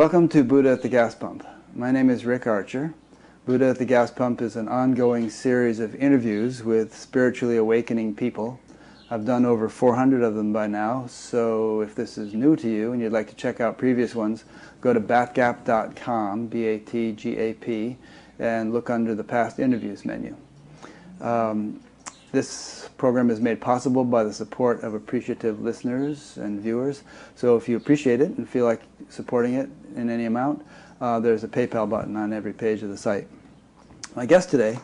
Welcome to Buddha at the Gas Pump. My name is Rick Archer. Buddha at the Gas Pump is an ongoing series of interviews with spiritually awakening people. I've done over 400 of them by now, so if this is new to you and you'd like to check out previous ones, go to batgap.com, B-A-T-G-A-P, and look under the past interviews menu. This program is made possible by the support of appreciative listeners and viewers. So if you appreciate it and feel like supporting it in any amount, there's a PayPal button on every page of the site. My guest today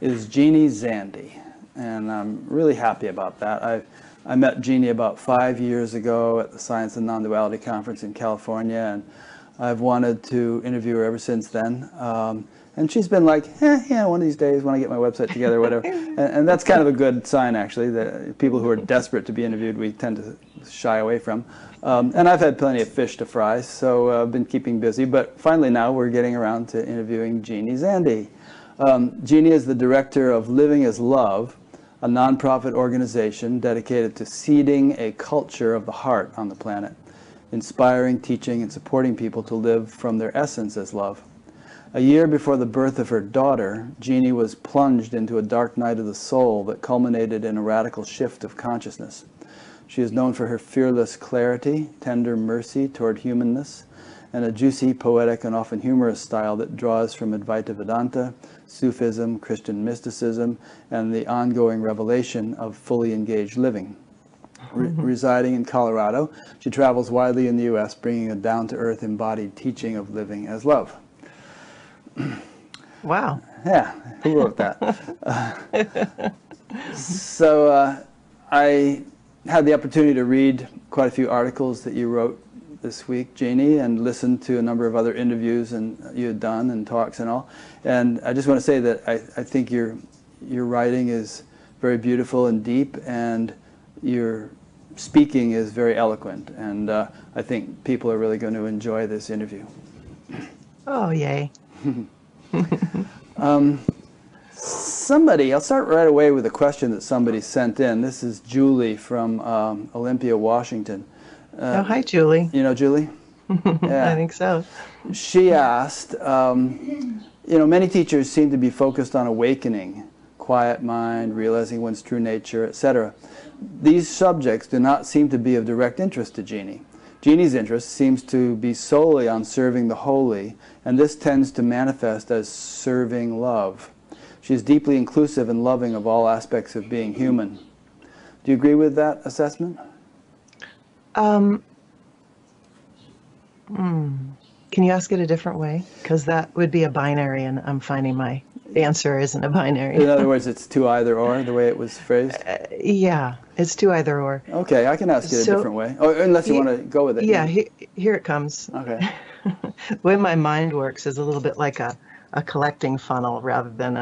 is Jeannie Zandi, and I'm really happy about that. I met Jeannie about 5 years ago at the Science and Non-Duality Conference in California, and I've wanted to interview her ever since then. And she's been like, yeah, one of these days when I get my website together, whatever. And that's kind of a good sign, actually, that people who are desperate to be interviewed, we tend to shy away from. And I've had plenty of fish to fry, so I've been keeping busy. But finally now, we're getting around to interviewing Jeannie Zandi. Jeannie is the director of Living as Love, a nonprofit organization dedicated to seeding a culture of the heart on the planet, inspiring, teaching, and supporting people to live from their essence as love. A year before the birth of her daughter, Jeannie was plunged into a dark night of the soul that culminated in a radical shift of consciousness. She is known for her fearless clarity, tender mercy toward humanness, and a juicy, poetic, and often humorous style that draws from Advaita Vedanta, Sufism, Christian mysticism, and the ongoing revelation of fully engaged living. Residing in Colorado, she travels widely in the U.S., bringing a down-to-earth embodied teaching of living as love. Wow. Yeah, who wrote that? I had the opportunity to read quite a few articles that you wrote this week, Jeannie, and listen to a number of other interviews and you had done and talks and all. And I just want to say that I think your writing is very beautiful and deep, and your speaking is very eloquent. And I think people are really going to enjoy this interview. Oh, yay. I'll start right away with a question that somebody sent in. This is Julie from Olympia, Washington. Oh, hi, Julie. You know Julie? Yeah. I think so. She asked, many teachers seem to be focused on awakening, quiet mind, realizing one's true nature, etc. These subjects do not seem to be of direct interest to Jeannie. Jeannie's interest seems to be solely on serving the holy, and this tends to manifest as serving love. She is deeply inclusive and loving of all aspects of being human. Do you agree with that assessment? Can you ask it a different way? Because that would be a binary, and I'm finding my answer isn't a binary. In other words, it's two either or, the way it was phrased? Yeah, it's two either or. Okay, I can ask it a different way. Oh, unless you want to go with it. Yeah, here it comes. Okay. The way my mind works is a little bit like a collecting funnel rather than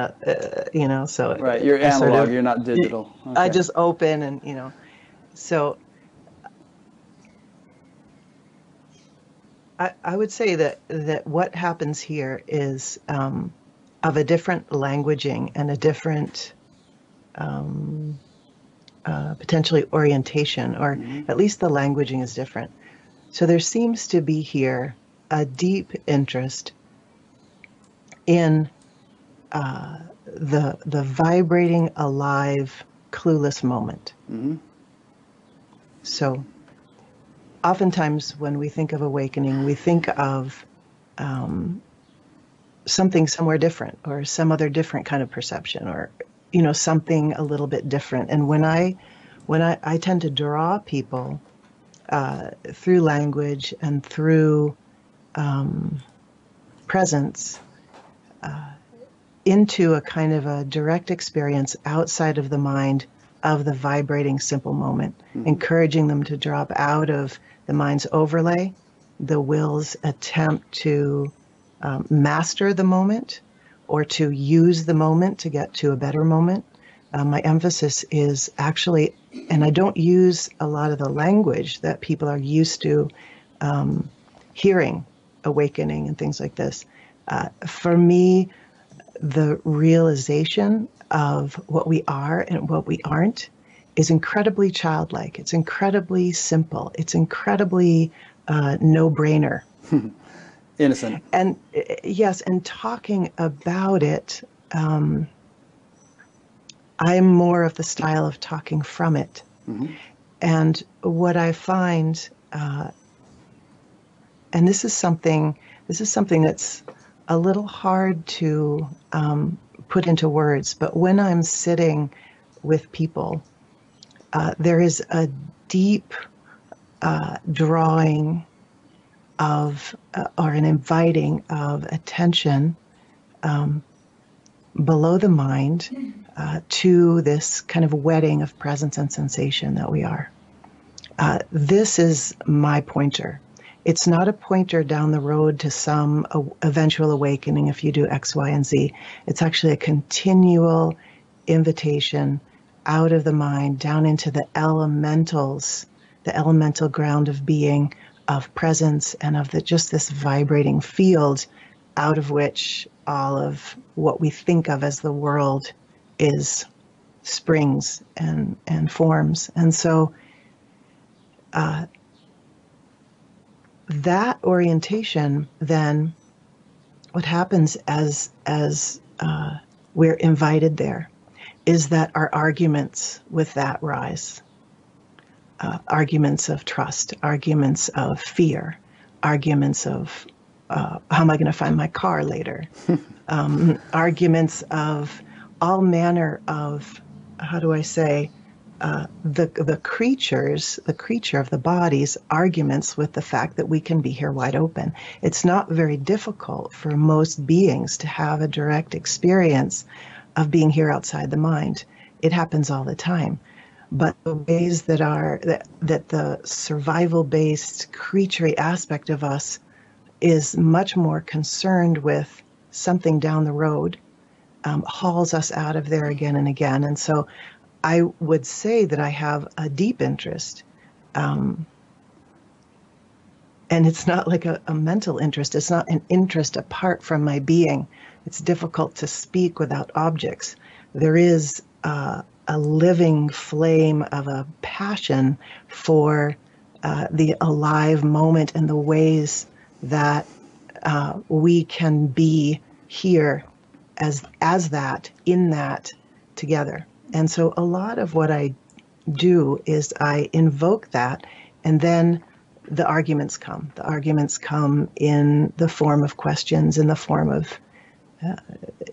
so. Right, you're analog, sort of, you're not digital. Okay. I just open and, so I would say that what happens here is of a different languaging and a different potentially orientation, or at least the languaging is different. So there seems to be here a deep interest in the vibrating, alive, clueless moment. Mm-hmm. So oftentimes when we think of awakening, we think of something somewhere different, or some other different kind of perception, or something a little bit different. And when I tend to draw people through language and through presence into a kind of a direct experience outside of the mind of the vibrating simple moment, encouraging them to drop out of the mind's overlay, the will's attempt to master the moment or to use the moment to get to a better moment. My emphasis is actually, and I don't use a lot of the language that people are used to hearing, awakening and things like this. For me, the realization of what we are and what we aren't is incredibly childlike. It's incredibly simple. It's incredibly no-brainer. Innocent. And yes, and talking about it, I'm more of the style of talking from it. Mm-hmm. And what I find, and this is something that's a little hard to put into words, but when I'm sitting with people, there is a deep drawing of, or an inviting of attention below the mind to this kind of wedding of presence and sensation that we are. This is my pointer. It's not a pointer down the road to some eventual awakening if you do X, Y, and Z. It's actually a continual invitation out of the mind, down into the elementals, the elemental ground of being, of presence, and of just this vibrating field out of which all of what we think of as the world is springs and forms. And so that orientation, then what happens as we're invited there is that our arguments with that rise. Arguments of trust, arguments of fear, arguments of how am I going to find my car later, arguments of all manner of, how do I say, the creature of the body's arguments with the fact that we can be here wide open. It's not very difficult for most beings to have a direct experience of being here outside the mind. It happens all the time. But the ways that that the survival-based, creaturey aspect of us is much more concerned with something down the road, hauls us out of there again and again. And so I would say that I have a deep interest, and it's not like a mental interest. It's not an interest apart from my being. It's difficult to speak without objects. There is a living flame of a passion for the alive moment and the ways that we can be here as that, in that, together. And so a lot of what I do is I invoke that, and then the arguments come. The arguments come in the form of questions, in the form of,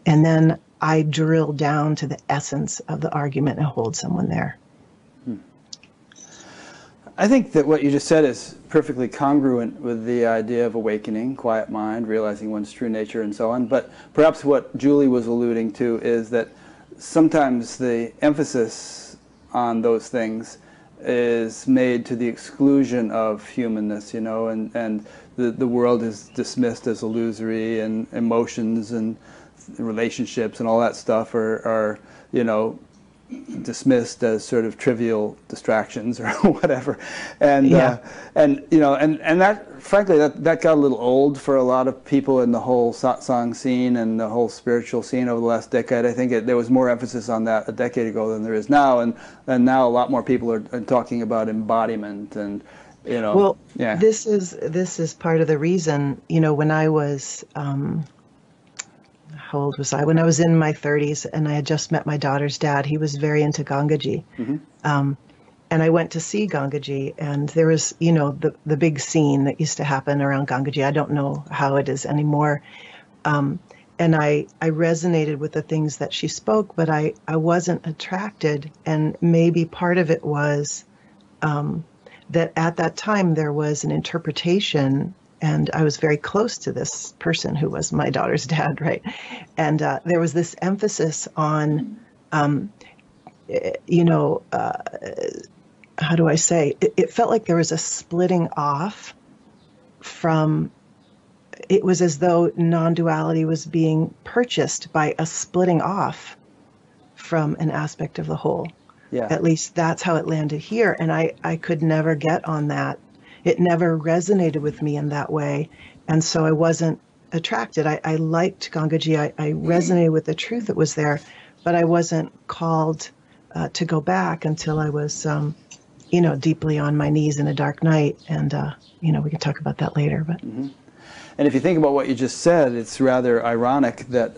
and then I drill down to the essence of the argument and hold someone there. I think that what you just said is perfectly congruent with the idea of awakening, quiet mind, realizing one's true nature, and so on. But perhaps what Julie was alluding to is that sometimes the emphasis on those things is made to the exclusion of humanness, you know, and the world is dismissed as illusory, and emotions and relationships and all that stuff are, you know, dismissed as sort of trivial distractions or whatever, and yeah. And you know, and that frankly that got a little old for a lot of people in the whole satsang scene and the whole spiritual scene over the last decade. I think there was more emphasis on that a decade ago than there is now, and now a lot more people are talking about embodiment and, you know. Well, yeah. This is part of the reason, you know, when I was. How old was I? When I was in my 30s and I had just met my daughter's dad, he was very into Gangaji. Mm-hmm. And I went to see Gangaji, and there was, you know, the big scene that used to happen around Gangaji. I don't know how it is anymore. And I resonated with the things that she spoke, but I wasn't attracted. And maybe part of it was that at that time there was an interpretation. And I was very close to this person who was my daughter's dad, right? And there was this emphasis on, you know, how do I say? It felt like there was a splitting off from, it was as though non-duality was being purchased by a splitting off from an aspect of the whole. Yeah. At least that's how it landed here. And I could never get on that. It never resonated with me in that way, and so I wasn't attracted. I liked Gangaji. I resonated with the truth that was there, but I wasn't called to go back until I was, you know, deeply on my knees in a dark night. And, you know, we can talk about that later. But mm-hmm. And if you think about what you just said, it's rather ironic that,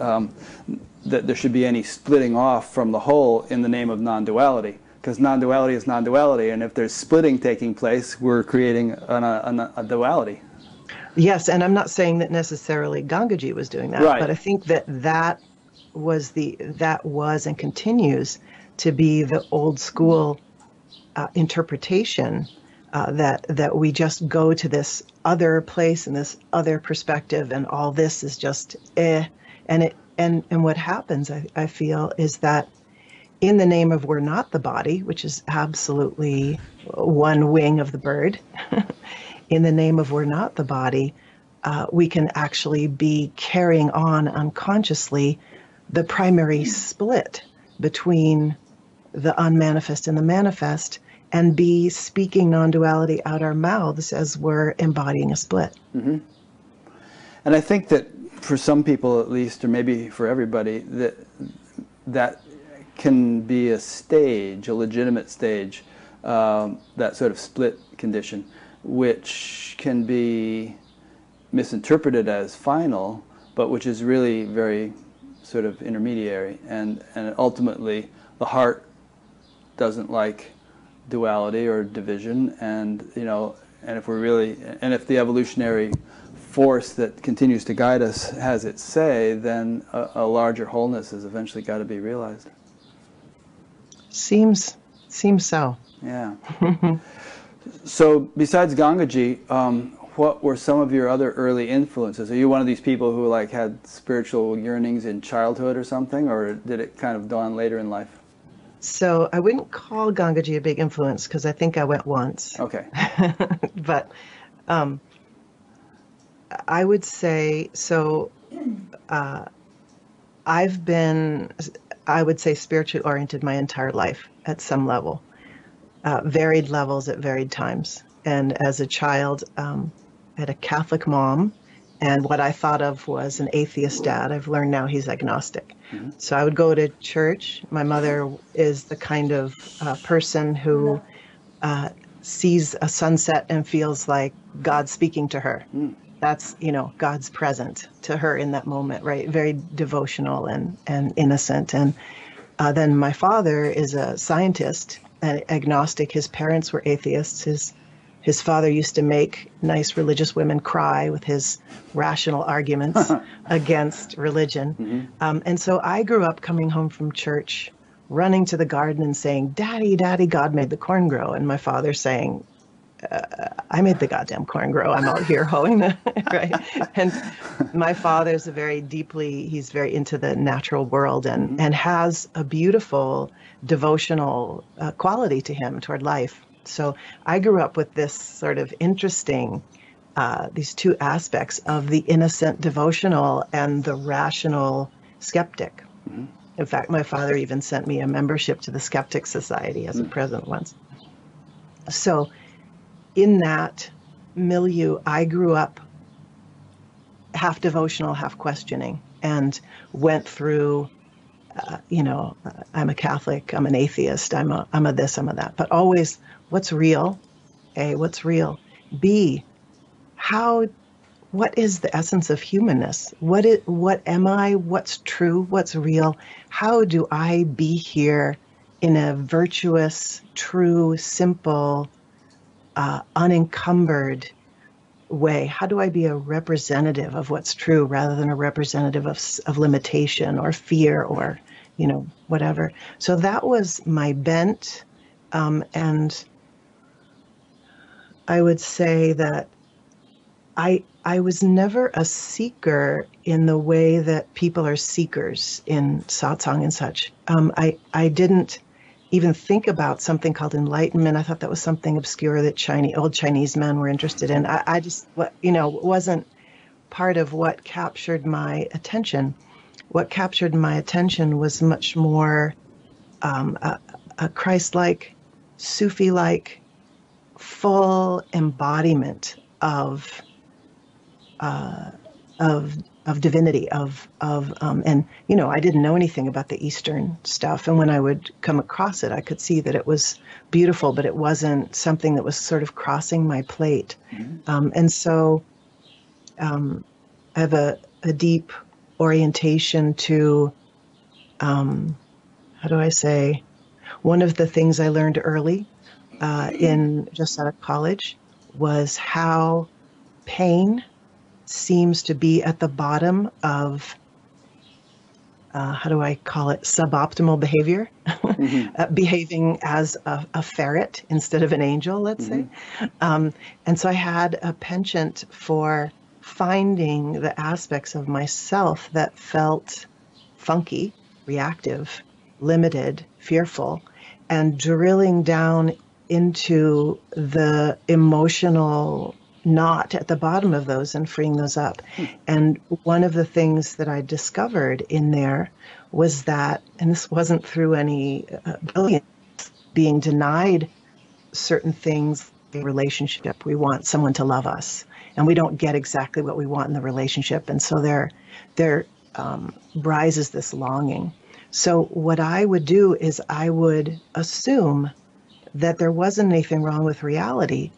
that there should be any splitting off from the whole in the name of non-duality. Because non-duality is non-duality, and if there's splitting taking place, we're creating a duality. Yes, and I'm not saying that necessarily Gangaji was doing that, right. But I think that that was and continues to be the old school interpretation that we just go to this other place and this other perspective, and all this is just and what happens, I feel, is that in the name of we're not the body, which is absolutely one wing of the bird, in the name of we're not the body, we can actually be carrying on unconsciously the primary split between the unmanifest and the manifest, and be speaking non-duality out our mouths as we're embodying a split. Mm-hmm. And I think that for some people at least, or maybe for everybody, that can be a stage, a legitimate stage, that sort of split condition, which can be misinterpreted as final, but which is really very sort of intermediary. And ultimately, the heart doesn't like duality or division, and you know, and if we're really, and if the evolutionary force that continues to guide us has its say, then a larger wholeness has eventually got to be realized. Seems so. Yeah. So besides Gangaji, what were some of your other early influences? Are you one of these people who like had spiritual yearnings in childhood or something, or did it kind of dawn later in life? So I wouldn't call Gangaji a big influence because I think I went once. Okay. But I would say, so I've been, I would say, spiritually oriented my entire life at some level, varied levels at varied times. And as a child, I had a Catholic mom, and what I thought of was an atheist dad. I've learned now he's agnostic. Mm-hmm. So I would go to church. My mother is the kind of person who sees a sunset and feels like God's speaking to her. Mm. That's, you know, God's present to her in that moment, right? Very devotional and innocent. And then my father is a scientist and agnostic. His parents were atheists. His father used to make nice religious women cry with his rational arguments against religion. Mm-hmm. And so I grew up coming home from church, running to the garden and saying, "Daddy, Daddy, God made the corn grow." And my father saying, I made the goddamn corn grow. I'm out here hoeing the, right? And my father's he's very into the natural world and has a beautiful devotional quality to him toward life. So I grew up with this sort of interesting, these two aspects of the innocent devotional and the rational skeptic. Mm-hmm. In fact, my father even sent me a membership to the Skeptic Society as a present once. So in that milieu, I grew up half devotional, half questioning, and went through, you know, I'm a Catholic, I'm an atheist, I'm a this, I'm a that, but always what's real? A, what's real? B, what is the essence of humanness? What am I? What's true? What's real? How do I be here in a virtuous, true, simple, unencumbered way? How do I be a representative of what's true rather than a representative of limitation or fear or, you know, whatever? So that was my bent. And I would say that I was never a seeker in the way that people are seekers in satsang and such. I didn't even think about something called enlightenment. I thought that was something obscure that old Chinese men were interested in. I just, you know, wasn't part of what captured my attention. What captured my attention was much more a Christ-like, Sufi-like, full embodiment of divinity, and you know, I didn't know anything about the Eastern stuff, and when I would come across it, I could see that it was beautiful, but it wasn't something that was sort of crossing my plate. Mm-hmm. And so have a deep orientation to, how do I say, one of the things I learned early in just out of college was how pain seems to be at the bottom of, how do I call it, suboptimal behavior, behaving as a ferret instead of an angel, let's say. And so I had a penchant for finding the aspects of myself that felt funky, reactive, limited, fearful, and drilling down into the emotional knot at the bottom of those and freeing those up. And one of the things that I discovered in there was that, and this wasn't through any brilliance, being denied certain things in the relationship. We want someone to love us, and we don't get exactly what we want in the relationship. And so there rises this longing. So what I would do is I would assume that there wasn't anything wrong with reality,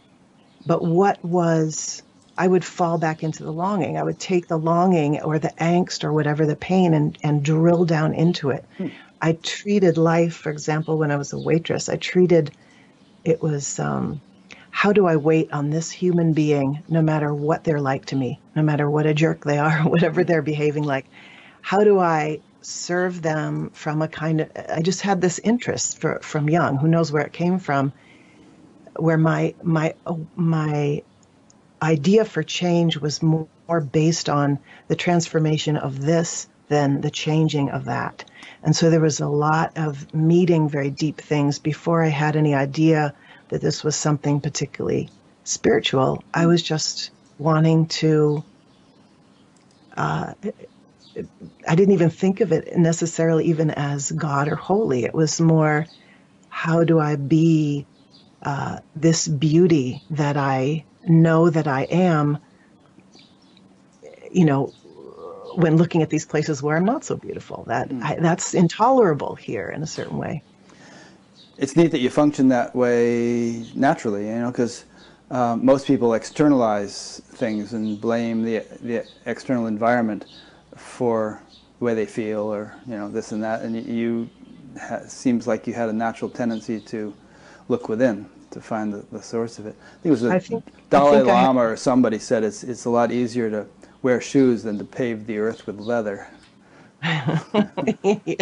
but what was, I would fall back into the longing. I would take the longing or the angst or whatever the pain and drill down into it. I treated life, for example, when I was a waitress, it was, how do I wait on this human being, no matter what they're like to me, no matter what a jerk they are, whatever they're behaving like, how do I serve them from a kind of, I just had this interest from Jung, who knows where it came from, where my idea for change was more based on the transformation of this than the changing of that. And so there was a lot of meeting very deep things before I had any idea that this was something particularly spiritual. I was just wanting to, I didn't even think of it necessarily even as God or holy. It was more, how do I be this beauty that I know that I am, you know, when looking at these places where I'm not so beautiful, that that's intolerable here in a certain way. It's neat that you function that way naturally, you know, because most people externalize things and blame the external environment for the way they feel, or, you know, this and that, and you seems like you had a natural tendency to look within to find the source of it. I think it was the Dalai Lama or somebody said it's a lot easier to wear shoes than to pave the earth with leather. Yeah,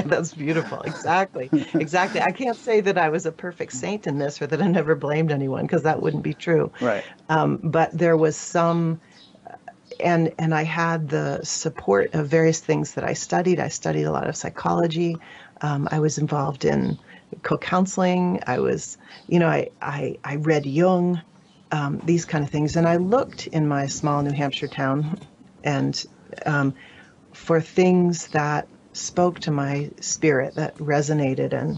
that's beautiful. Exactly. Exactly. I can't say that I was a perfect saint in this, or that I never blamed anyone, because that wouldn't be true. Right. But there was some, and I had the support of various things that I studied. I studied a lot of psychology. I was involved in co-counseling. I was, you know, I read Jung, these kind of things. And I looked in my small New Hampshire town and for things that spoke to my spirit, that resonated. And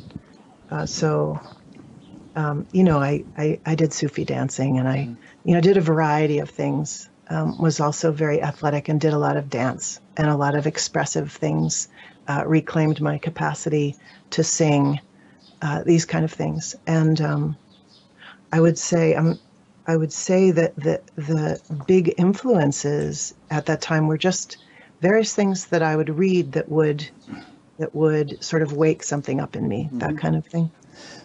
you know, I did Sufi dancing, and I, you know, did a variety of things. Was also very athletic and did a lot of dance and a lot of expressive things, reclaimed my capacity to sing, these kind of things. And I would say that the big influences at that time were just various things that I would read that would sort of wake something up in me, that kind of thing.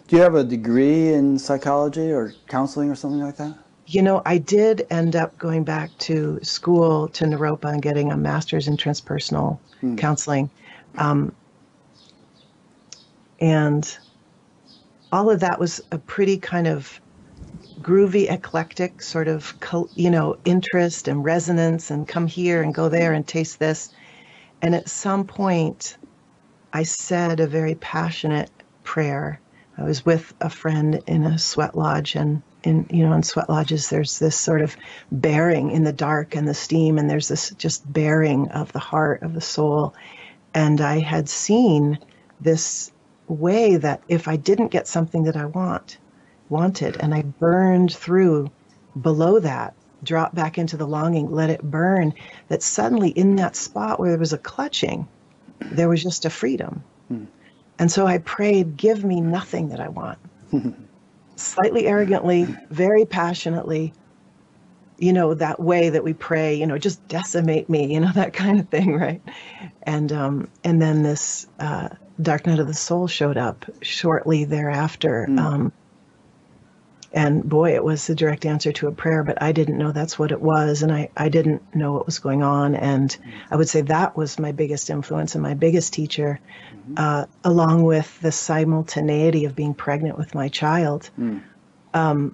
Do you have a degree in psychology or counseling or something like that? You know, I did end up going back to school to Naropa and getting a master's in transpersonal counseling. And all of that was a pretty kind of groovy, eclectic sort of, you know, interest and resonance and come here and go there and taste this. And at some point, I said a very passionate prayer. I was with a friend in a sweat lodge, and in sweat lodges, there's this sort of bearing in the dark and the steam, and there's this just bearing of the heart, of the soul. And I had seen this way that if I didn't get something that I wanted, and I burned through below that, dropped back into the longing, let it burn, that suddenly in that spot where there was a clutching, there was just a freedom. And so I prayed, give me nothing that I want. Slightly arrogantly, very passionately, you know, that way that we pray, you know, just decimate me, you know, that kind of thing, right? And then this Dark Night of the Soul showed up shortly thereafter. Mm. And boy, it was the direct answer to a prayer, but I didn't know that's what it was. And I didn't know what was going on. And I would say that was my biggest influence and my biggest teacher, along with the simultaneity of being pregnant with my child. Mm.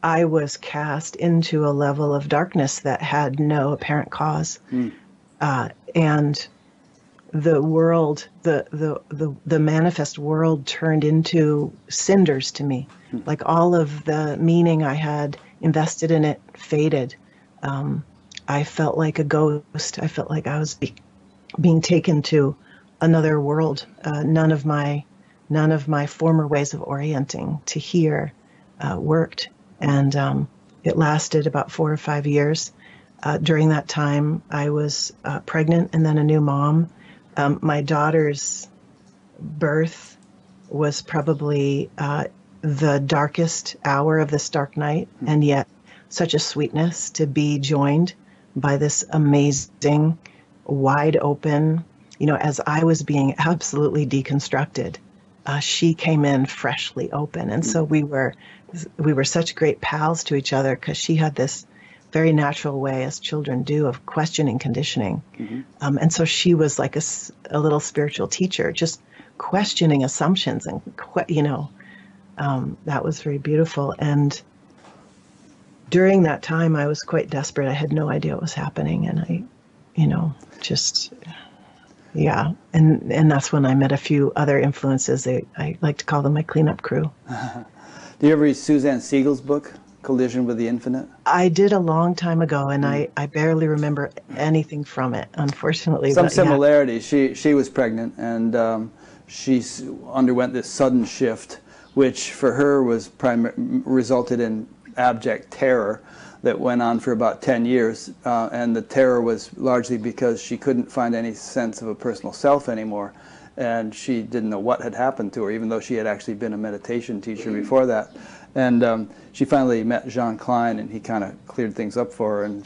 I was cast into a level of darkness that had no apparent cause. Mm. And the world, the manifest world turned into cinders to me. Mm. Like all of the meaning I had invested in it faded. I felt like a ghost. I felt like I was being taken to another world. None of my former ways of orienting to here worked. And it lasted about 4 or 5 years. During that time, I was pregnant and then a new mom. My daughter's birth was probably the darkest hour of this dark night, and yet such a sweetness to be joined by this amazing, wide open, you know, as I was being absolutely deconstructed, she came in freshly open. And so we were such great pals to each other because she had this very natural way, as children do, of questioning conditioning. Mm-hmm. And so she was like a little spiritual teacher, just questioning assumptions and, you know, that was very beautiful. And during that time, I was quite desperate. I had no idea what was happening. And I, you know, just, yeah. And that's when I met a few other influences. I like to call them my cleanup crew. Do you ever read Suzanne Siegel's book, Collision with the Infinite? I did a long time ago, and I barely remember anything from it, unfortunately. Some similarity. Yeah. She was pregnant, and she underwent this sudden shift, which for her was resulted in abject terror that went on for about 10 years. And the terror was largely because she couldn't find any sense of a personal self anymore. And she didn't know what had happened to her, even though she had actually been a meditation teacher before that. And she finally met Jean Klein, and he kind of cleared things up for her. And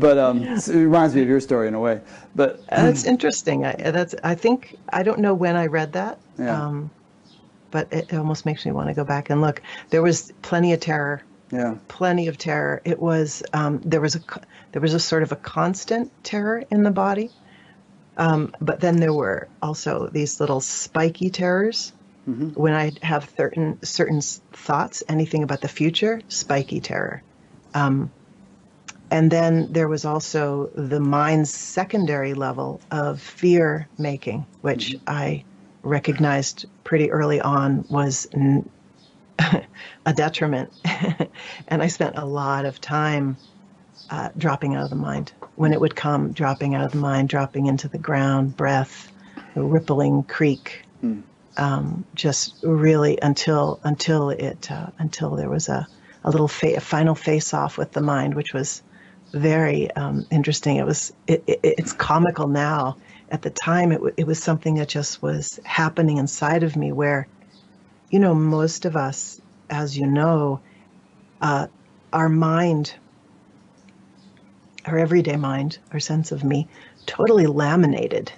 but it reminds me of your story in a way. But that's interesting. I think, I don't know when I read that, yeah. But it almost makes me want to go back and look. There was plenty of terror. Yeah, plenty of terror. It was there was a sort of a constant terror in the body. But then there were also these little spiky terrors. Mm-hmm. When I have certain thoughts, anything about the future, spiky terror. And then there was also the mind's secondary level of fear making, which mm-hmm. I recognized pretty early on was a detriment. And I spent a lot of time dropping out of the mind. When it would come, dropping out of the mind, dropping into the ground, breath, the rippling creek, just really until there was a little final face-off with the mind, which was very interesting. It's comical now. At the time, it was something that just was happening inside of me, where, you know, most of us, as you know, our mind, our everyday mind, our sense of me, totally laminated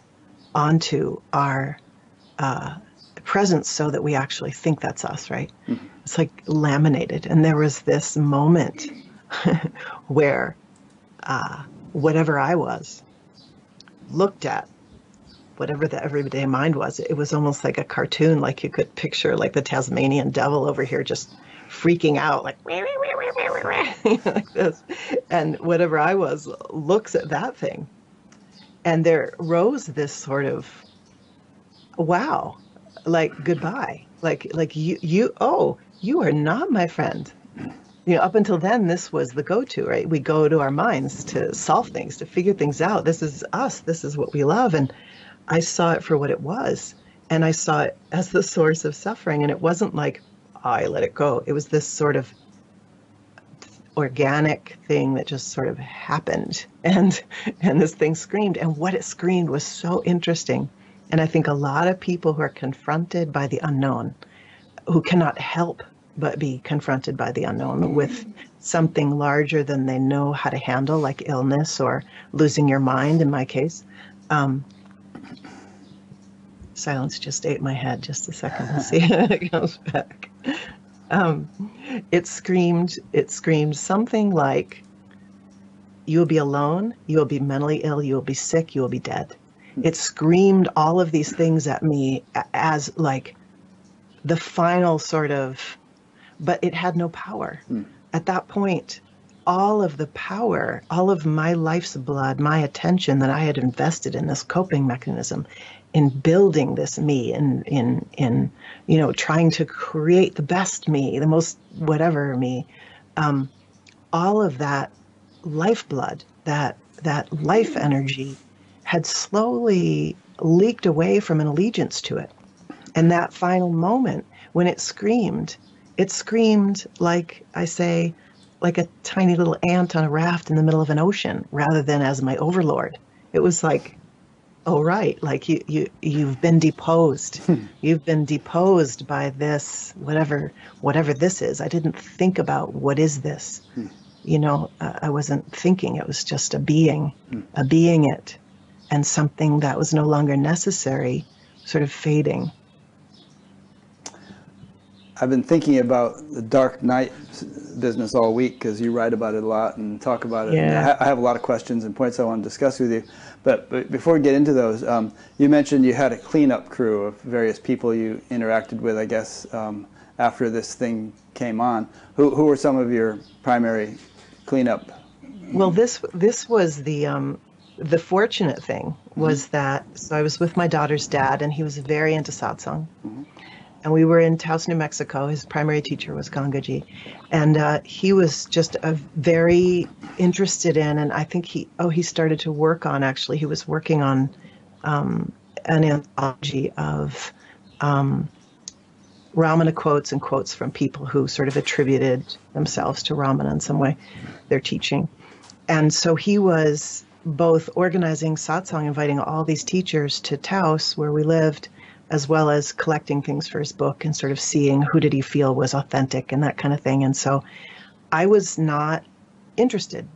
onto our presence so that we actually think that's us, right? Mm-hmm. It's like laminated. And there was this moment where whatever I was looked at, whatever the everyday mind was, it was almost like a cartoon, like you could picture like the Tasmanian devil over here just freaking out, like, you know, like this. And whatever I was looks at that thing. And there rose this sort of, wow, like goodbye, like you are not my friend. You know, up until then, this was the go-to, right? We go to our minds to solve things, to figure things out. This is us. This is what we love. And I saw it for what it was. And I saw it as the source of suffering. And it wasn't like, I let it go. It was this sort of organic thing that just sort of happened. And this thing screamed. And what it screamed was so interesting. And I think a lot of people who are confronted by the unknown, who cannot help but be confronted by the unknown with something larger than they know how to handle, like illness or losing your mind in my case. Silence just ate my head, just a second, let's see if it comes back. It screamed something like, you will be alone, you will be mentally ill, you will be sick, you will be dead. It screamed all of these things at me as like the final sort of, but it had no power. At that point, all of the power, all of my life's blood, my attention that I had invested in this coping mechanism, in building this me, in you know, trying to create the best me, the most whatever me, all of that lifeblood, that life energy had slowly leaked away from an allegiance to it. And that final moment when it screamed, like I say, like a tiny little ant on a raft in the middle of an ocean, rather than as my overlord. It was like, oh, right, like you've been deposed. You've been deposed by this, whatever this is. I didn't think about what is this. You know, I wasn't thinking. It was just a being it, and something that was no longer necessary, sort of fading. I've been thinking about the dark night business all week because you write about it a lot and talk about it. Yeah. I have a lot of questions and points I want to discuss with you. But before we get into those, you mentioned you had a cleanup crew of various people you interacted with, I guess, after this thing came on. Who were some of your primary cleanup? Well, this was the fortunate thing was that, so I was with my daughter's dad, and he was very into satsang. And we were in Taos, New Mexico. His primary teacher was Gangaji. And he was just very interested in, and I think he started to work on, actually, he was working on an anthology of Ramana quotes and quotes from people who sort of attributed themselves to Ramana in some way, their teaching. And so he was both organizing satsang, inviting all these teachers to Taos, where we lived, as well as collecting things for his book and sort of seeing who did he feel was authentic and that kind of thing. And so I was not interested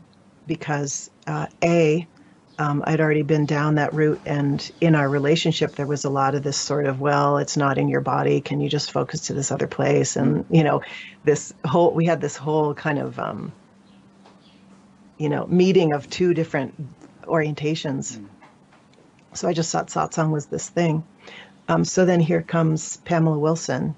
because I'd already been down that route, and in our relationship there was a lot of this sort of, well, it's not in your body, can you just focus to this other place? And you know, we had this whole kind of you know, meeting of two different orientations. So I just thought satsang was this thing. So then here comes Pamela Wilson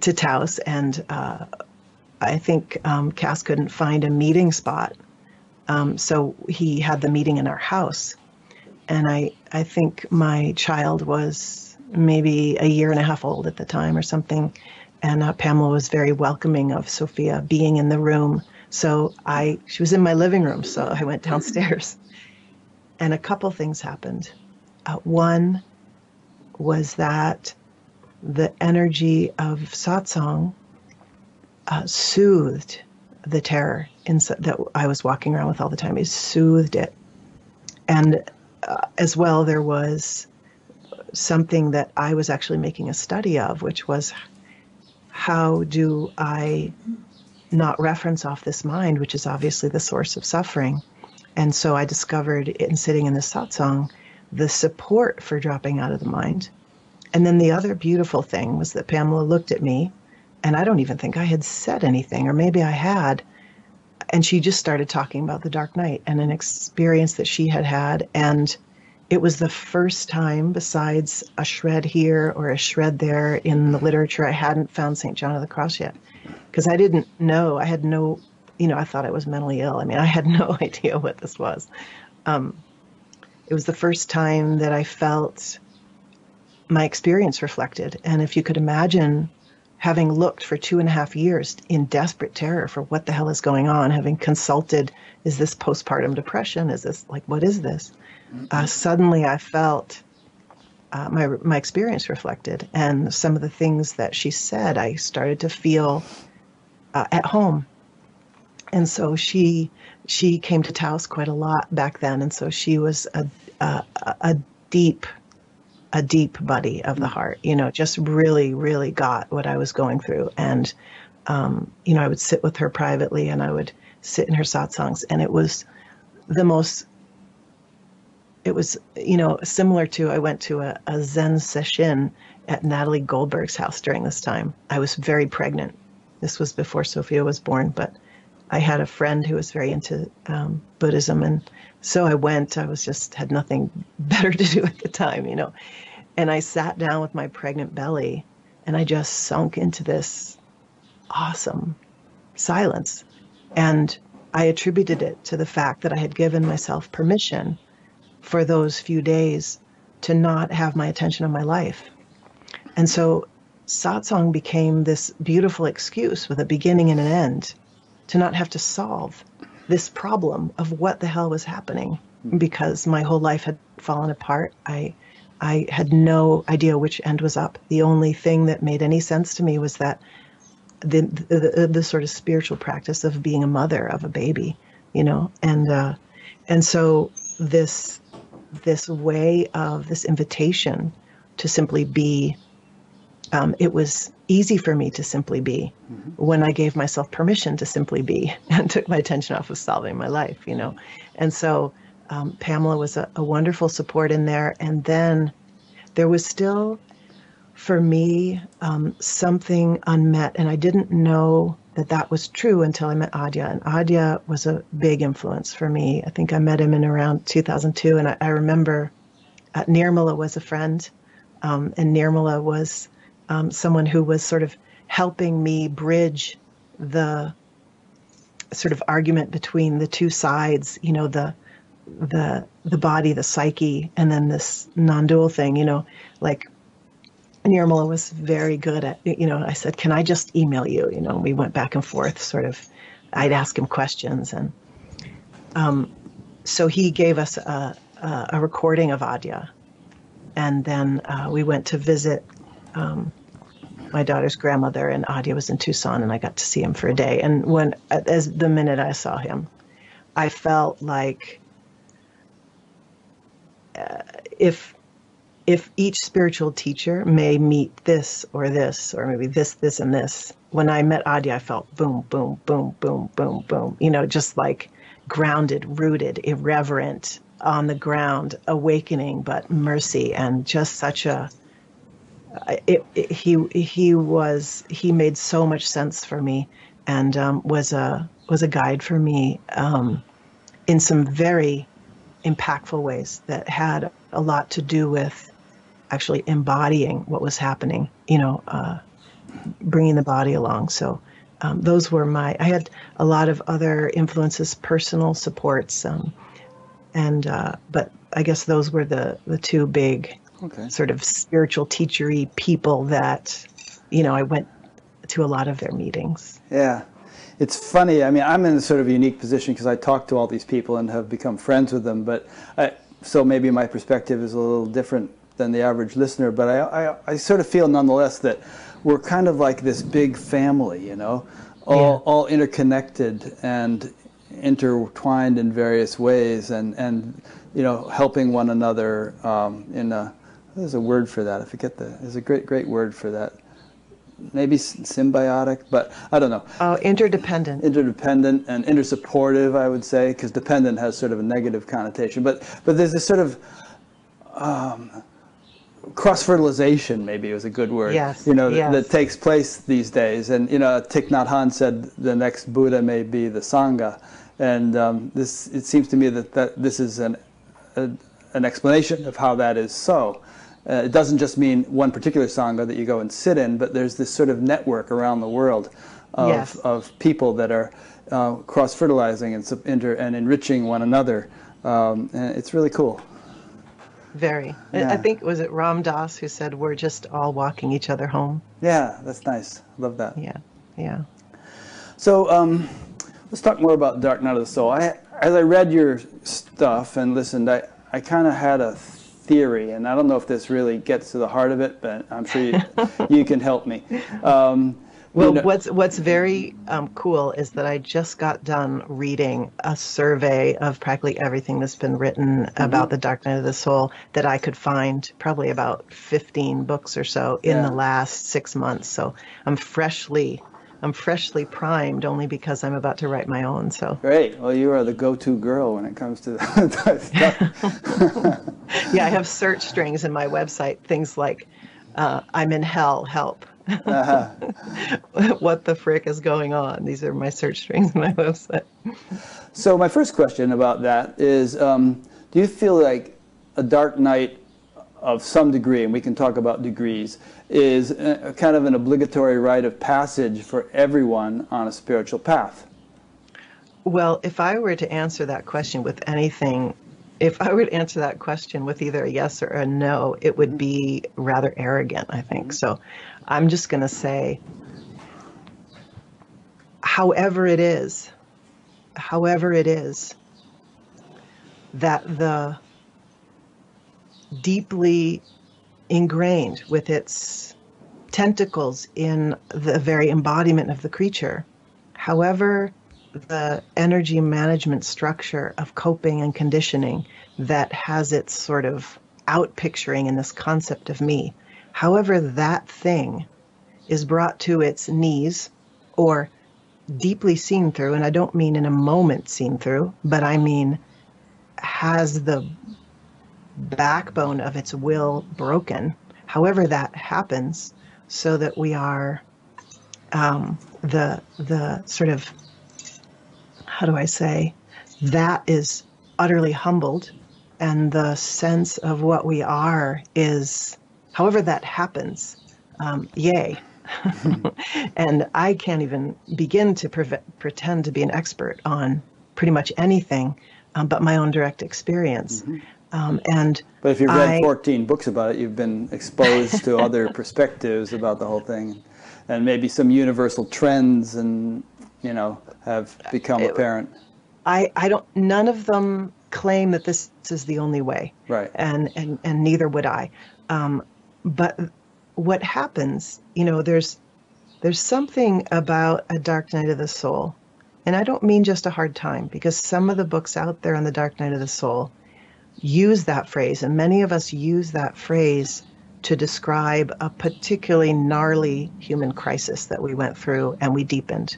to Taos, and I think Cass couldn't find a meeting spot, so he had the meeting in our house. And I think my child was maybe a year and a half old at the time or something, and Pamela was very welcoming of Sophia being in the room. So she was in my living room, so I went downstairs, and a couple things happened. One was that the energy of satsang soothed the terror that I was walking around with all the time. It soothed it. And as well, there was something that I was actually making a study of, which was, how do I not reference off this mind, which is obviously the source of suffering? And so I discovered, in sitting in this satsang, the support for dropping out of the mind. And then the other beautiful thing was that Pamela looked at me, and I don't even think I had said anything, or maybe I had, and she just started talking about the dark night and an experience that she had had. And it was the first time, besides a shred here or a shred there in the literature, I hadn't found Saint John of the Cross yet, because I didn't know, I had no, you know, I thought I was mentally ill. I mean, I had no idea what this was. It was the first time that I felt my experience reflected. And if you could imagine having looked for 2.5 years in desperate terror for what the hell is going on, having consulted, is this postpartum depression? Is this, like, what is this? Suddenly I felt my experience reflected. And some of the things that she said, I started to feel at home. And so she came to Taos quite a lot back then, and so she was a deep a deep buddy of the heart, you know, just really, really got what I was going through. And, you know, I would sit with her privately and I would sit in her satsangs, and it was the most, it was, you know, similar to, I went to a Zen session at Natalie Goldberg's house during this time. I was very pregnant. This was before Sophia was born, but I had a friend who was very into Buddhism, and so I went. I was just had nothing better to do at the time, you know, and I sat down with my pregnant belly and I just sunk into this awesome silence, and I attributed it to the fact that I had given myself permission for those few days to not have my attention on my life. And so satsang became this beautiful excuse with a beginning and an end to not have to solve this problem of what the hell was happening, because my whole life had fallen apart. I had no idea which end was up. The only thing that made any sense to me was that the sort of spiritual practice of being a mother of a baby, you know, and so this way of this invitation to simply be, it was easy for me to simply be when I gave myself permission to simply be and took my attention off of solving my life, you know. And so Pamela was a wonderful support in there. And then there was still, for me, something unmet. And I didn't know that that was true until I met Adya. And Adya was a big influence for me. I think I met him in around 2002. And I remember Nirmala was a friend. And Nirmala was someone who was sort of helping me bridge the sort of argument between the two sides, you know, the body, the psyche, and then this non-dual thing, you know, like Nirmala was very good at, you know, I said, can I just email you? You know, we went back and forth sort of, I'd ask him questions. And so he gave us a recording of Adya. And then we went to visit my daughter's grandmother, and Adya was in Tucson, and I got to see him for a day. And when, as the minute I saw him, I felt like if each spiritual teacher may meet this or this, or maybe this, this, and this, when I met Adya, I felt boom, boom, boom, boom, boom, boom, you know, just like grounded, rooted, irreverent, on the ground, awakening, but mercy, and just such a, he made so much sense for me, and was a guide for me in some very impactful ways that had a lot to do with actually embodying what was happening, you know, bringing the body along. So those were my, I had a lot of other influences, personal supports, but I guess those were the two big sort of spiritual teachery people that, you know, I went to a lot of their meetings. Yeah. It's funny. I mean, I'm in a sort of unique position because I talk to all these people and have become friends with them. But so maybe my perspective is a little different than the average listener. But I sort of feel nonetheless that we're kind of like this big family, you know, all interconnected and intertwined in various ways, and you know, helping one another there's a word for that, I forget that, there's a great word for that, maybe symbiotic, but I don't know. Oh, interdependent and intersupportive, I would say, because dependent has sort of a negative connotation, but there's this sort of cross-fertilization, maybe was a good word, you know, that takes place these days. And, you know, Thich Nhat Hanh said the next Buddha may be the Sangha. And it seems to me that this is an explanation of how that is so. It doesn't just mean one particular Sangha that you go and sit in, but there's this sort of network around the world of people that are cross-fertilizing and enriching one another. And it's really cool. Very. Yeah. I think, was it Ram Dass who said, we're just all walking each other home? Yeah, that's nice. Love that. Yeah, yeah. So let's talk more about Dark Night of the Soul. As I read your stuff and listened, I kind of had a theory, and I don't know if this really gets to the heart of it, but I'm sure you can help me. Well, you know, what's very cool is that I just got done reading a survey of practically everything that's been written about the Dark Night of the Soul that I could find, probably about 15 books or so in the last 6 months. So I'm freshly primed, only because I'm about to write my own. So great. Well, you are the go-to girl when it comes to that stuff. Yeah, I have search strings in my website. Things like "I'm in hell, help." What the frick is going on? These are my search strings on my website. So my first question about that is, do you feel like a dark night of some degree, and we can talk about degrees, is a kind of an obligatory rite of passage for everyone on a spiritual path? Well, if I were to answer that question with anything, if I would answer that question with either a yes or a no, it would be rather arrogant, I think. So I'm just going to say, however it is, that the deeply ingrained with its tentacles in the very embodiment of the creature, however the energy management structure of coping and conditioning that has its sort of out-picturing in this concept of me, however that thing is brought to its knees or deeply seen through, and I don't mean in a moment seen through, but I mean has the backbone of its will broken, however that happens, so that we are the sort of, how do I say, that is utterly humbled, and the sense of what we are is, however that happens, yay. And I can't even begin to pretend to be an expert on pretty much anything but my own direct experience. But if you've read 14 books about it, you've been exposed to other perspectives about the whole thing, and maybe some universal trends, and you know, have become apparent. None of them claim that this is the only way, right? And neither would I. But what happens, you know, there's something about a dark night of the soul, and I don't mean just a hard time, because some of the books out there on the dark night of the soul use that phrase, and many of us use that phrase to describe a particularly gnarly human crisis that we went through and we deepened.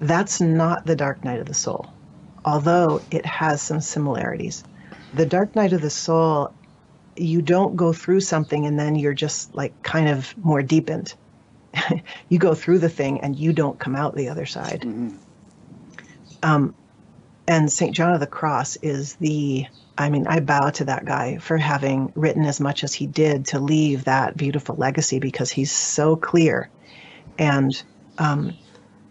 That's not the dark night of the soul, although it has some similarities. The dark night of the soul, you don't go through something and then you're just like kind of more deepened. You go through the thing and you don't come out the other side. And Saint John of the Cross is the, I mean, I bow to that guy for having written as much as he did to leave that beautiful legacy, because he's so clear, and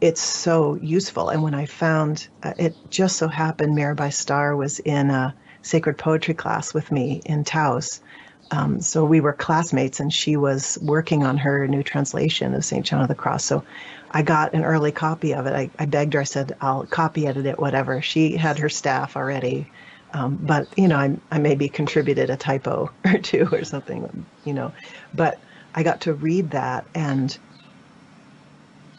it's so useful. And when I found, it just so happened Mirabai Starr was in a sacred poetry class with me in Taos. So we were classmates, and she was working on her new translation of St. John of the Cross. So I got an early copy of it. I begged her, I said, I'll copy edit it, whatever. She had her staff already. But, you know, I maybe contributed a typo or two or something, you know. But I got to read that. And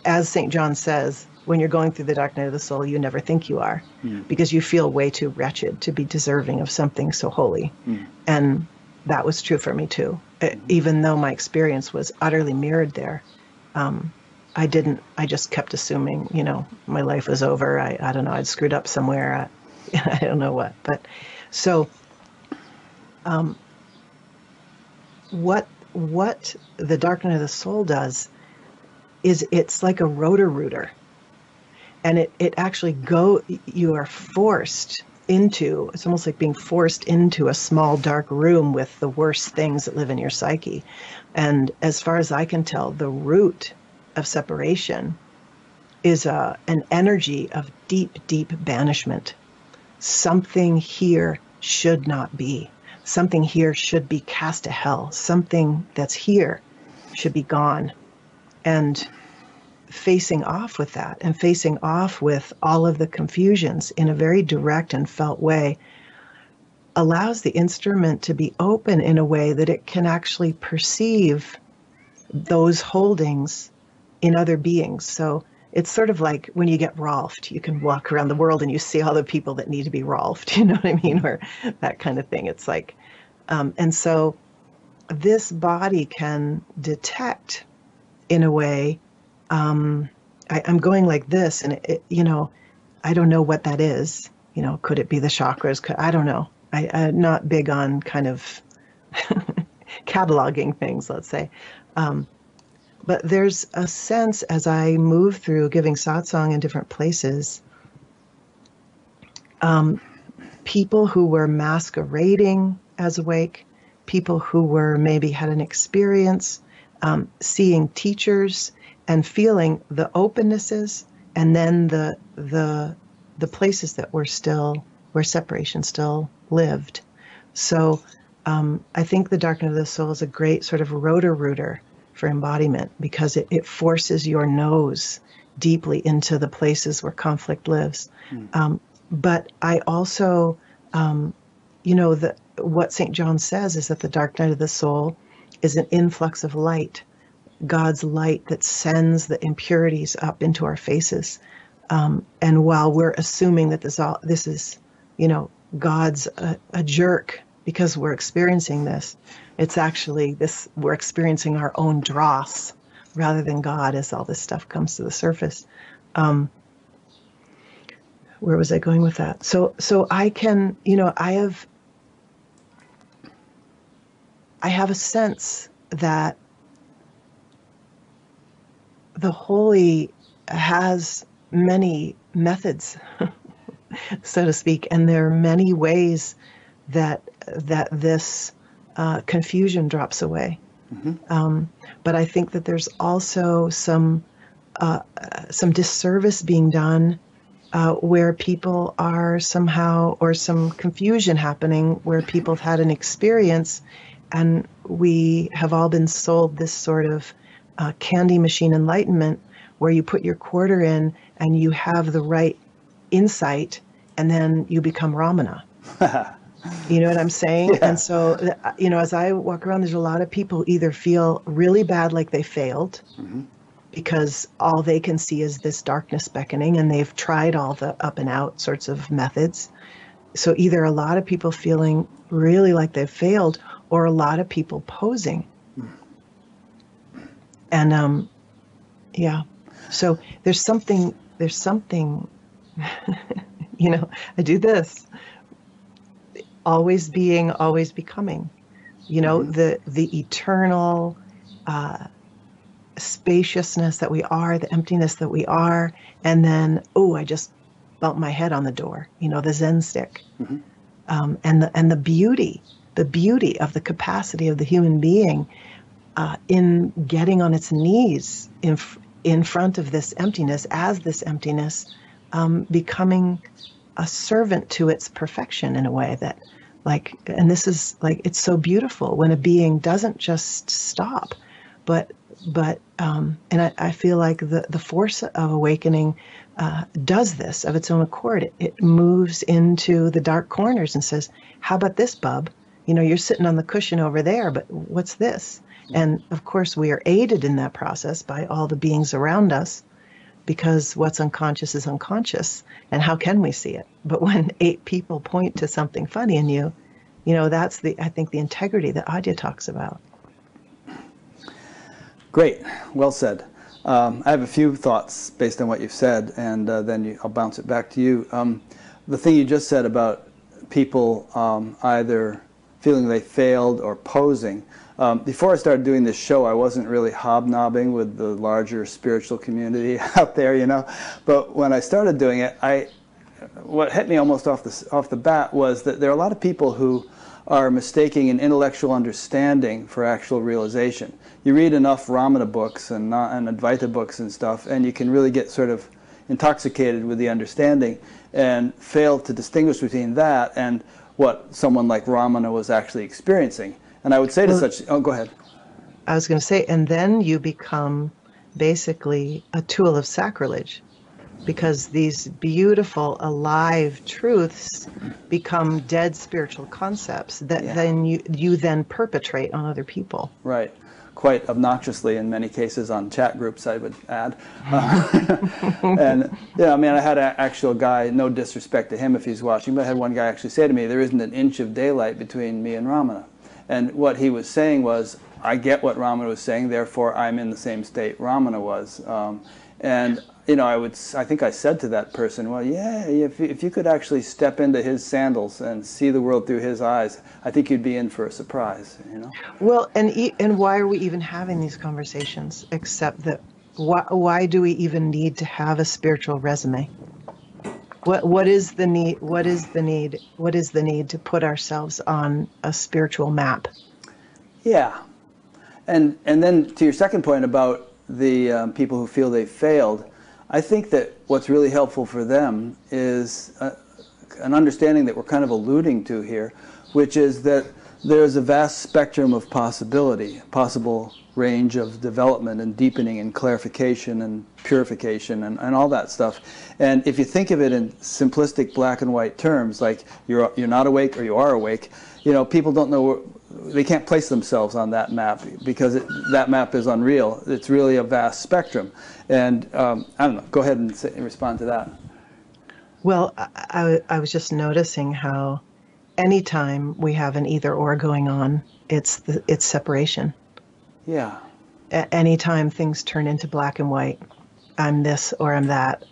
as St. John says, when you're going through the dark night of the soul, you never think you are, because you feel way too wretched to be deserving of something so holy. And that was true for me too. Even though my experience was utterly mirrored there, I just kept assuming, you know, my life was over. I don't know, I'd screwed up somewhere. I don't know what, but so what the dark night of the soul does is it's like a roto-rooter, and it actually you are forced into, it's almost like being forced into a small dark room with the worst things that live in your psyche. And as far as I can tell, the root of separation is an energy of deep banishment. Something here should not be. Something here should be cast to hell. Something that's here should be gone. And facing off with that, and facing off with all of the confusions in a very direct and felt way, allows the instrument to be open in a way that it can actually perceive those holdings in other beings. So it's sort of like when you get Rolfed, you can walk around the world and you see all the people that need to be Rolfed, you know what I mean? Or that kind of thing. It's like, and so this body can detect in a way, I'm going like this and it, you know, I don't know what that is. You know, could it be the chakras? I don't know. I'm not big on kind of cataloging things, let's say. But there's a sense as I move through giving satsang in different places, people who were masquerading as awake, people who were maybe had an experience, seeing teachers and feeling the opennesses, and then the places that were still, where separation still lived. So I think the darkening of the soul is a great sort of rotor-rooter for embodiment, because it forces your nose deeply into the places where conflict lives. But I also, you know, what St. John says is that the dark night of the soul is an influx of light, God's light that sends the impurities up into our faces. And while we're assuming that this is, you know, God's a jerk because we're experiencing this, it's actually this, we're experiencing our own dross rather than God as all this stuff comes to the surface. Where was I going with that? So I can, you know, I have a sense that the holy has many methods, so to speak, and there are many ways that this confusion drops away. But I think that there's also some disservice being done where people are somehow, or some confusion happening where people have had an experience, and we have all been sold this sort of candy machine enlightenment, where you put your quarter in and you have the right insight, and then you become Ramana. You know what I'm saying? Yeah. And so, you know, as I walk around, there's a lot of people either feel really bad, like they failed, because all they can see is this darkness beckoning, and they've tried all the up and out sorts of methods. So either a lot of people feeling really like they've failed, or a lot of people posing. And, yeah, so there's something, you know, I do this, always being, always becoming, you know, the eternal spaciousness that we are, the emptiness that we are, and then, oh, I just bumped my head on the door, you know, the Zen stick, and the beauty of the capacity of the human being in getting on its knees in front of this emptiness, as this emptiness becoming a servant to its perfection in a way that, like, and this is like, it's so beautiful when a being doesn't just stop, and I feel like the force of awakening does this of its own accord. It moves into the dark corners and says, how about this, bub? You know, you're sitting on the cushion over there, but what's this? And of course, we are aided in that process by all the beings around us, because what's unconscious is unconscious, and how can we see it? But when 8 people point to something funny in you, you know, that's the, I think, the integrity that Adya talks about. Great, well said. I have a few thoughts based on what you've said, and then I'll bounce it back to you. The thing you just said about people either feeling they failed or posing. Before I started doing this show, I wasn't really hobnobbing with the larger spiritual community out there, you know. But when I started doing it, what hit me almost off the bat was that there are a lot of people who are mistaking an intellectual understanding for actual realization. You read enough Ramana books and Advaita books and stuff, and you can really get sort of intoxicated with the understanding and fail to distinguish between that and what someone like Ramana was actually experiencing. And I would say to such, oh, go ahead. I was going to say, and then you become basically a tool of sacrilege, because these beautiful, alive truths become dead spiritual concepts that then you then perpetrate on other people. Right. quite obnoxiously in many cases on chat groups, I would add. And yeah, I mean, I had an actual guy, no disrespect to him if he's watching, but I had one guy actually say to me, there isn't an inch of daylight between me and Ramana. And what he was saying was, I get what Ramana was saying, therefore I'm in the same state Ramana was. And you know, I think I said to that person, well, yeah, if you could actually step into his sandals and see the world through his eyes, I think you'd be in for a surprise, you know? Well, and why are we even having these conversations, except that why do we even need to have a spiritual resume? What is the need? What is the need? What is the need to put ourselves on a spiritual map? Yeah. And then to your second point about the people who feel they failed, I think that what's really helpful for them is an understanding that we're kind of alluding to here, which is that there's a vast spectrum of possibility, possible range of development and deepening and clarification and purification and all that stuff. And if you think of it in simplistic black and white terms, like you're not awake or you are awake, you know, people don't know where, they can't place themselves on that map because that map is unreal. It's really a vast spectrum. And I don't know, go ahead and respond to that. Well, I was just noticing how anytime we have an either or going on, it's separation. Yeah. Anytime things turn into black and white, I'm this or I'm that,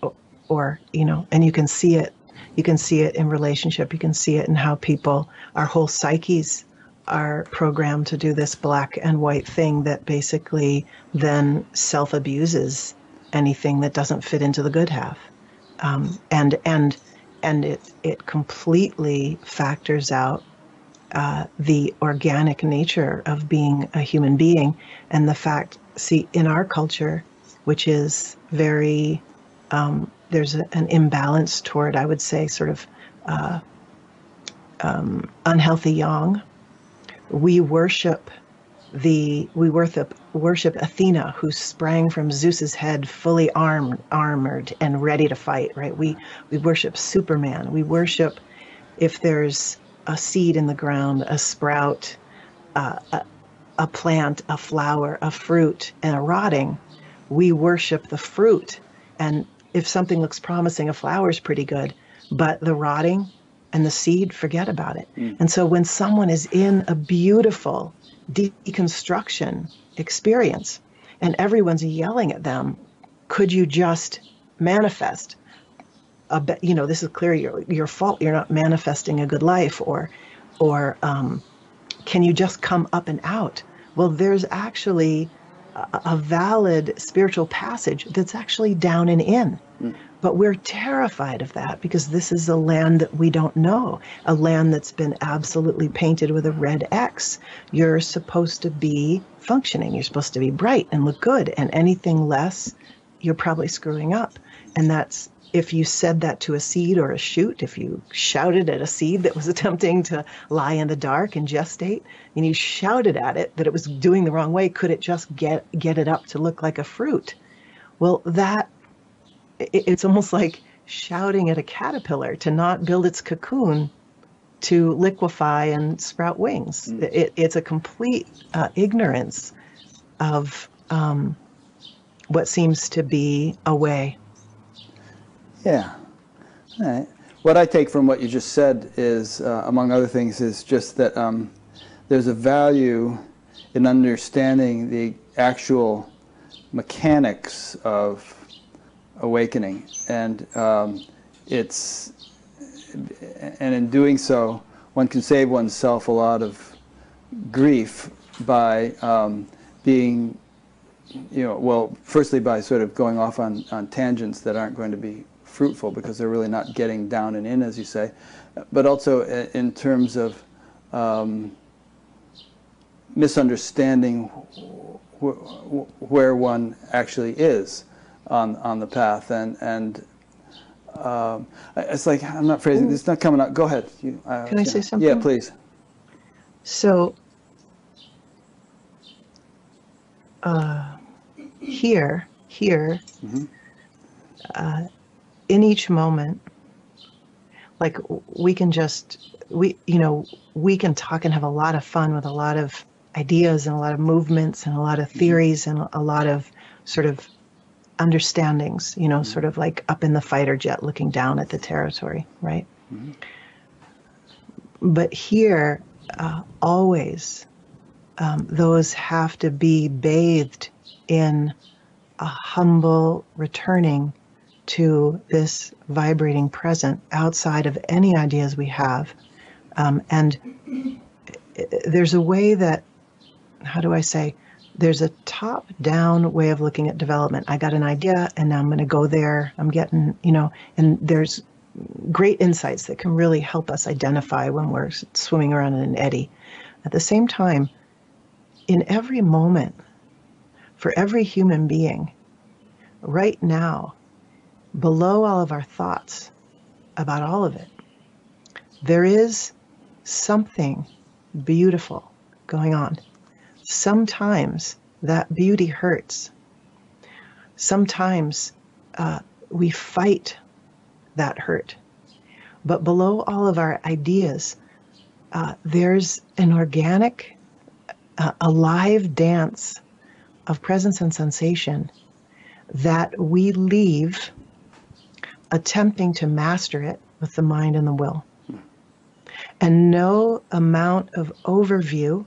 or you know, and you can see it. You can see it in relationship. You can see it in how people, our whole psyches are programmed to do this black and white thing that basically then self-abuses anything that doesn't fit into the good half. And it completely factors out the organic nature of being a human being. And the fact, see, in our culture, which is very, there's an imbalance toward, I would say, sort of unhealthy yang. We worship Athena, who sprang from Zeus's head, fully armored and ready to fight. Right? We worship Superman. We worship, if there's a seed in the ground, a sprout, a plant, a flower, a fruit, and a rotting, we worship the fruit. And if something looks promising, a flower's pretty good, but the rotting and the seed, forget about it. Mm. And so when someone is in a beautiful deconstruction experience and everyone's yelling at them, could you just manifest? You know, this is clearly your fault. You're not manifesting a good life, or can you just come up and out? Well, there's actually a valid spiritual passage that's actually down and in. Mm. But we're terrified of that because this is a land that we don't know, a land that's been absolutely painted with a red X. You're supposed to be functioning. You're supposed to be bright and look good, and anything less, you're probably screwing up. And that's, if you said that to a seed or a shoot, if you shouted at a seed that was attempting to lie in the dark and gestate, and you shouted at it that it was doing the wrong way, could it just get it up to look like a fruit? Well, that, it's almost like shouting at a caterpillar to not build its cocoon to liquefy and sprout wings. Mm. It's a complete ignorance of what seems to be a way. Yeah. All right. What I take from what you just said is, among other things, is just that there's a value in understanding the actual mechanics of awakening, and in doing so, one can save oneself a lot of grief by being, you know, well, firstly by sort of going off on tangents that aren't going to be fruitful because they're really not getting down and in, as you say, but also in terms of misunderstanding where one actually is on the path, and it's like, I'm not phrasing, it's not coming up. Go ahead. Can I say something? Yeah, please. So here, mm-hmm. In each moment, like we can just, we can talk and have a lot of fun with a lot of ideas and a lot of movements and a lot of theories and a lot of sort of understandings, you know, sort of like up in the fighter jet looking down at the territory, right? Mm-hmm. But here, always, those have to be bathed in a humble returning to this vibrating present outside of any ideas we have. And there's a way that, how do I say, there's a top-down way of looking at development. I got an idea, and now I'm going to go there. I'm getting, you know, and there's great insights that can really help us identify when we're swimming around in an eddy. At the same time, in every moment, for every human being, right now, below all of our thoughts about all of it, there is something beautiful going on. Sometimes that beauty hurts. Sometimes we fight that hurt. But below all of our ideas, there's an organic, alive dance of presence and sensation that we leave attempting to master it with the mind and the will. And no amount of overview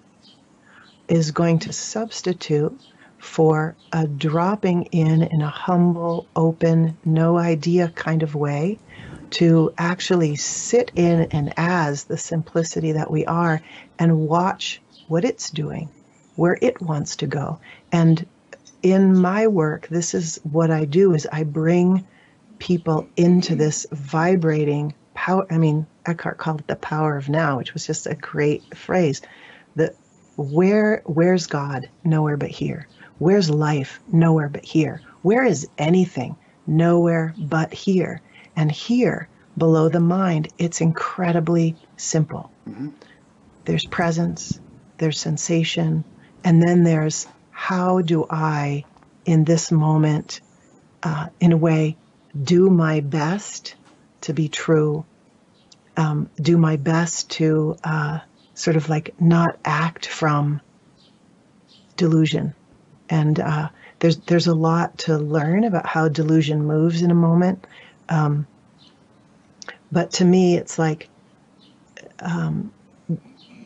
is going to substitute for a dropping in a humble, open, no idea kind of way to actually sit in and as the simplicity that we are and watch what it's doing, where it wants to go. And in my work, this is what I do, is I bring people into this vibrating power. I mean, Eckhart called it the power of now, which was just a great phrase. Where's God? Nowhere but here. Where's life? Nowhere but here. Where is anything? Nowhere but here. And here, below the mind, it's incredibly simple. Mm-hmm. There's presence, there's sensation, and then there's how do I, in this moment, in a way, do my best to be true, do my best to sort of like not act from delusion. And there's a lot to learn about how delusion moves in a moment. But to me, it's like,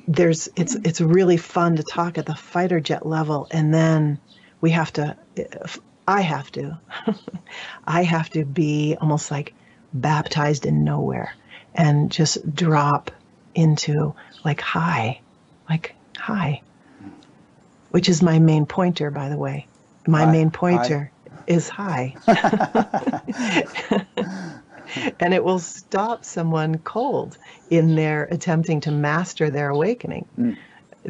it's really fun to talk at the fighter jet level. And then we have to, I have to be almost like baptized in nowhere and just drop into like hi, which is my main pointer, by the way. Is hi. And it will stop someone cold in their attempting to master their awakening,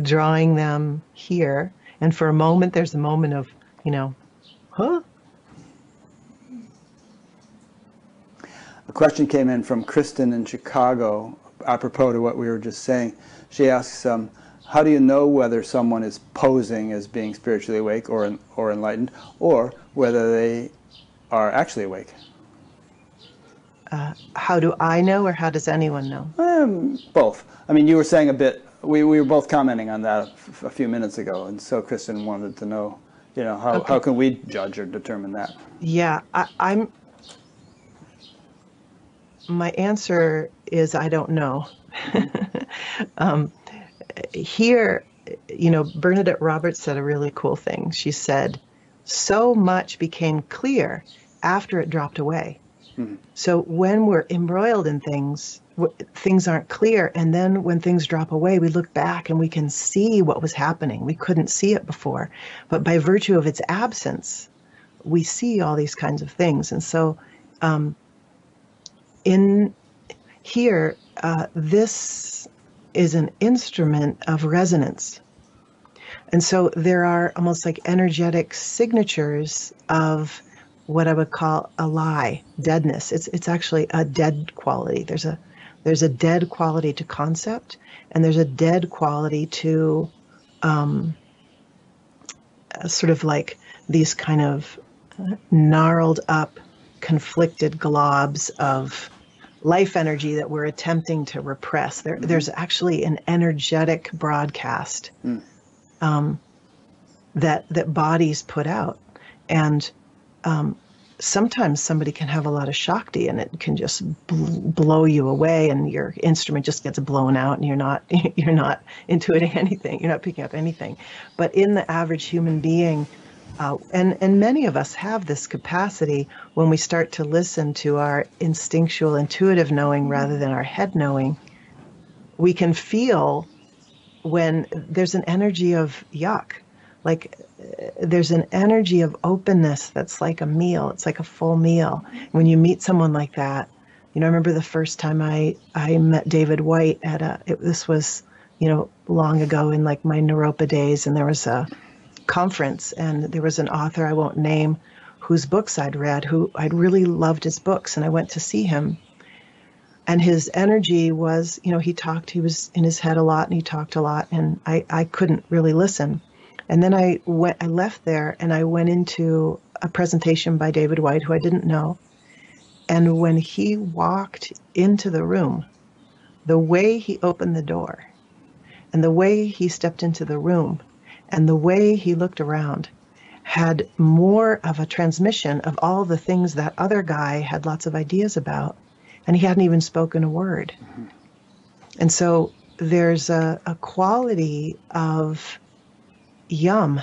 drawing them here. And for a moment, there's a moment of, you know, huh? A question came in from Kristen in Chicago, apropos to what we were just saying. She asks, how do you know whether someone is posing as being spiritually awake or enlightened, or whether they are actually awake? How do I know, or how does anyone know? Both. I mean, you were saying a bit, we were both commenting on that a few minutes ago, and so Kristen wanted to know, you know, how can we judge or determine that? Yeah, my answer is I don't know. Here, you know, Bernadette Roberts said a really cool thing. She said, so much became clear after it dropped away. Mm-hmm. So when we're embroiled in things, things aren't clear. And then when things drop away, we look back and we can see what was happening. We couldn't see it before. But by virtue of its absence, we see all these kinds of things. And so, in here, this is an instrument of resonance. And so there are almost like energetic signatures of what I would call a lie, deadness. It's actually a dead quality. There's a dead quality to concept, and there's a dead quality to sort of like these kind of gnarled up, conflicted globs of life energy that we're attempting to repress. There's actually an energetic broadcast that bodies put out. And sometimes somebody can have a lot of Shakti and it can just blow you away, and your instrument just gets blown out and you're not intuiting anything, you're not picking up anything. But in the average human being, and many of us have this capacity when we start to listen to our instinctual, intuitive knowing rather than our head knowing, we can feel when there's an energy of yuck. Like there's an energy of openness that's like a meal. It's like a full meal. When you meet someone like that, you know, I remember the first time I met David White at this was, you know, long ago in like my Naropa days, and there was a conference and there was an author I won't name whose books I'd read, who I'd really loved his books, and I went to see him. And his energy was, you know, he was in his head a lot and he talked a lot, and I couldn't really listen. And then I left there and I went into a presentation by David White, who I didn't know. And when he walked into the room, the way he opened the door and the way he stepped into the room and the way he looked around had more of a transmission of all the things that other guy had lots of ideas about, and he hadn't even spoken a word. Mm-hmm. And so there's a quality of yum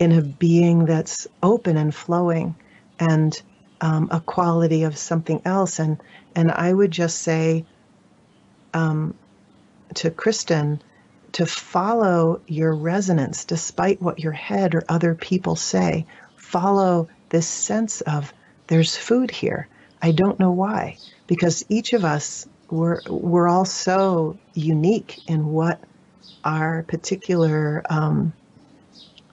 in a being that's open and flowing, and a quality of something else. And I would just say to Kristen to follow your resonance, despite what your head or other people say. Follow this sense of there's food here. I don't know why, because each of us, we're all so unique in what our particular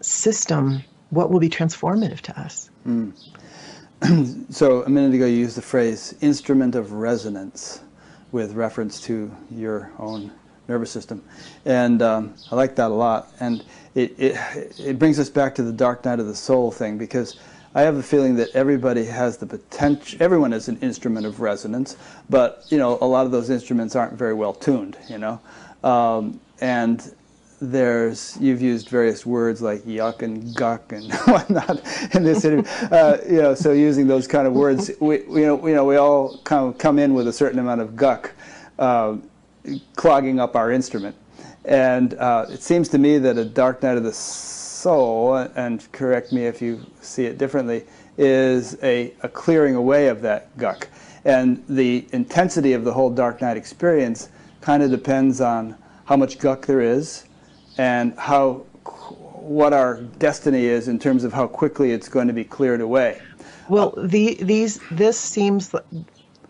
system, what will be transformative to us. Mm. So a minute ago you used the phrase instrument of resonance with reference to your own nervous system. And I like that a lot. And it brings us back to the dark night of the soul thing, because I have the feeling that everybody has the potential, everyone is an instrument of resonance, but you know, a lot of those instruments aren't very well tuned, you know. And you've used various words like yuck and guck and whatnot in this interview. You know, so using those kind of words, we all come in with a certain amount of guck clogging up our instrument. And it seems to me that a dark night of the soul, and correct me if you see it differently, is a clearing away of that guck. And the intensity of the whole dark night experience kind of depends on how much guck there is and what our destiny is in terms of how quickly it's going to be cleared away. Well, this seems,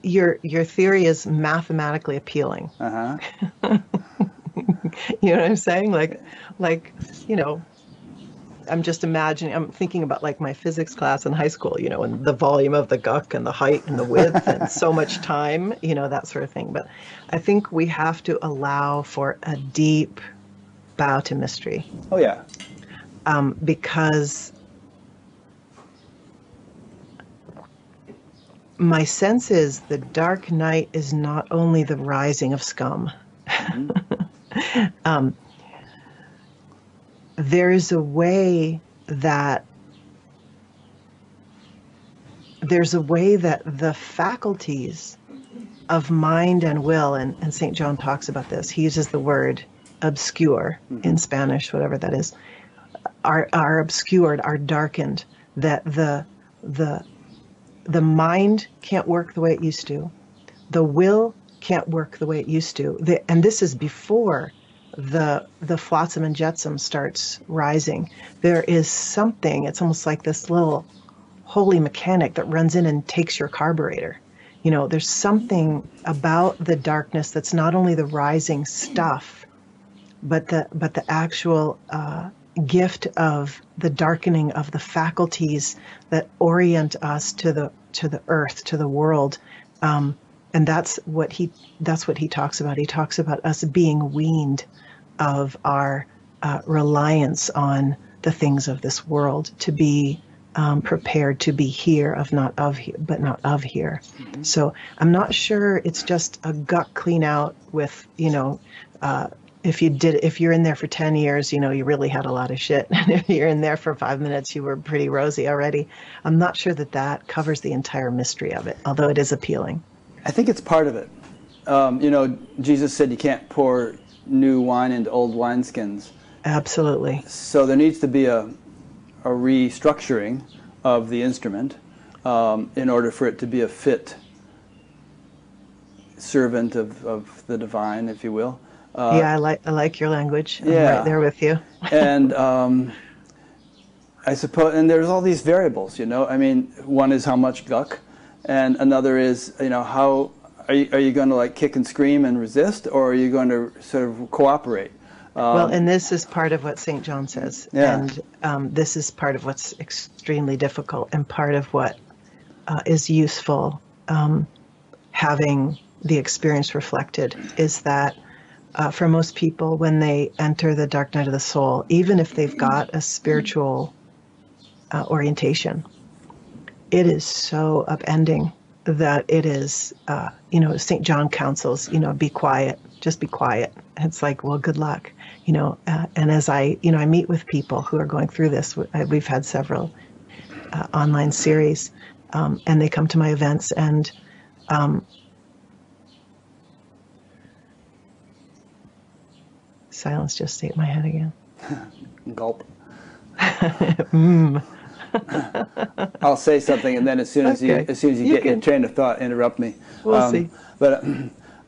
your theory is mathematically appealing. Uh-huh. You know what I'm saying? Like, you know, I'm just imagining, I'm thinking about like my physics class in high school, you know, and the volume of the guck and the height and the width and so much time, you know, that sort of thing. But I think we have to allow for a deep bow to mystery. Oh, yeah. Because my sense is the dark night is not only the rising of scum. Mm-hmm. There is a way that the faculties of mind and will, and Saint John talks about this. He uses the word obscure in Spanish, whatever that is, are obscured, are darkened, that the mind can't work the way it used to. The will can't work the way it used to. And this is before the flotsam and jetsam starts rising. There is something, it's almost like this little holy mechanic that runs in and takes your carburetor. You know, there's something about the darkness that's not only the rising stuff, but the actual gift of the darkening of the faculties that orient us to the earth, to the world. And that's what he talks about. He talks about us being weaned of our reliance on the things of this world, to be prepared to be here, but not of here. Mm-hmm. So I'm not sure it's just a gut clean out with, you know, if you're in there for 10 years, you know, you really had a lot of shit. And if you're in there for 5 minutes, you were pretty rosy already. I'm not sure that that covers the entire mystery of it, although it is appealing. I think it's part of it. You know, Jesus said you can't pour new wine into old wineskins. Absolutely. So there needs to be a restructuring of the instrument in order for it to be a fit servant of the divine, if you will. Yeah, I like your language. Yeah. I'm right there with you. And I suppose, and there's all these variables, you know. I mean, one is how much guck, and another is, you know, how are you going to like kick and scream and resist, or are you going to sort of cooperate? Well, and this is part of what St. John says, yeah. And this is part of what's extremely difficult, and part of what is useful, having the experience reflected, is that for most people, when they enter the dark night of the soul, even if they've got a spiritual orientation, it is so upending that it is, you know, St. John counsels, you know, be quiet, just be quiet. It's like, well, good luck, you know. And as I, you know, I meet with people who are going through this. We've had several online series, and they come to my events, and silence just ate my head again. Gulp. I'll say something, and then as soon as you get your train of thought, interrupt me. We'll see. But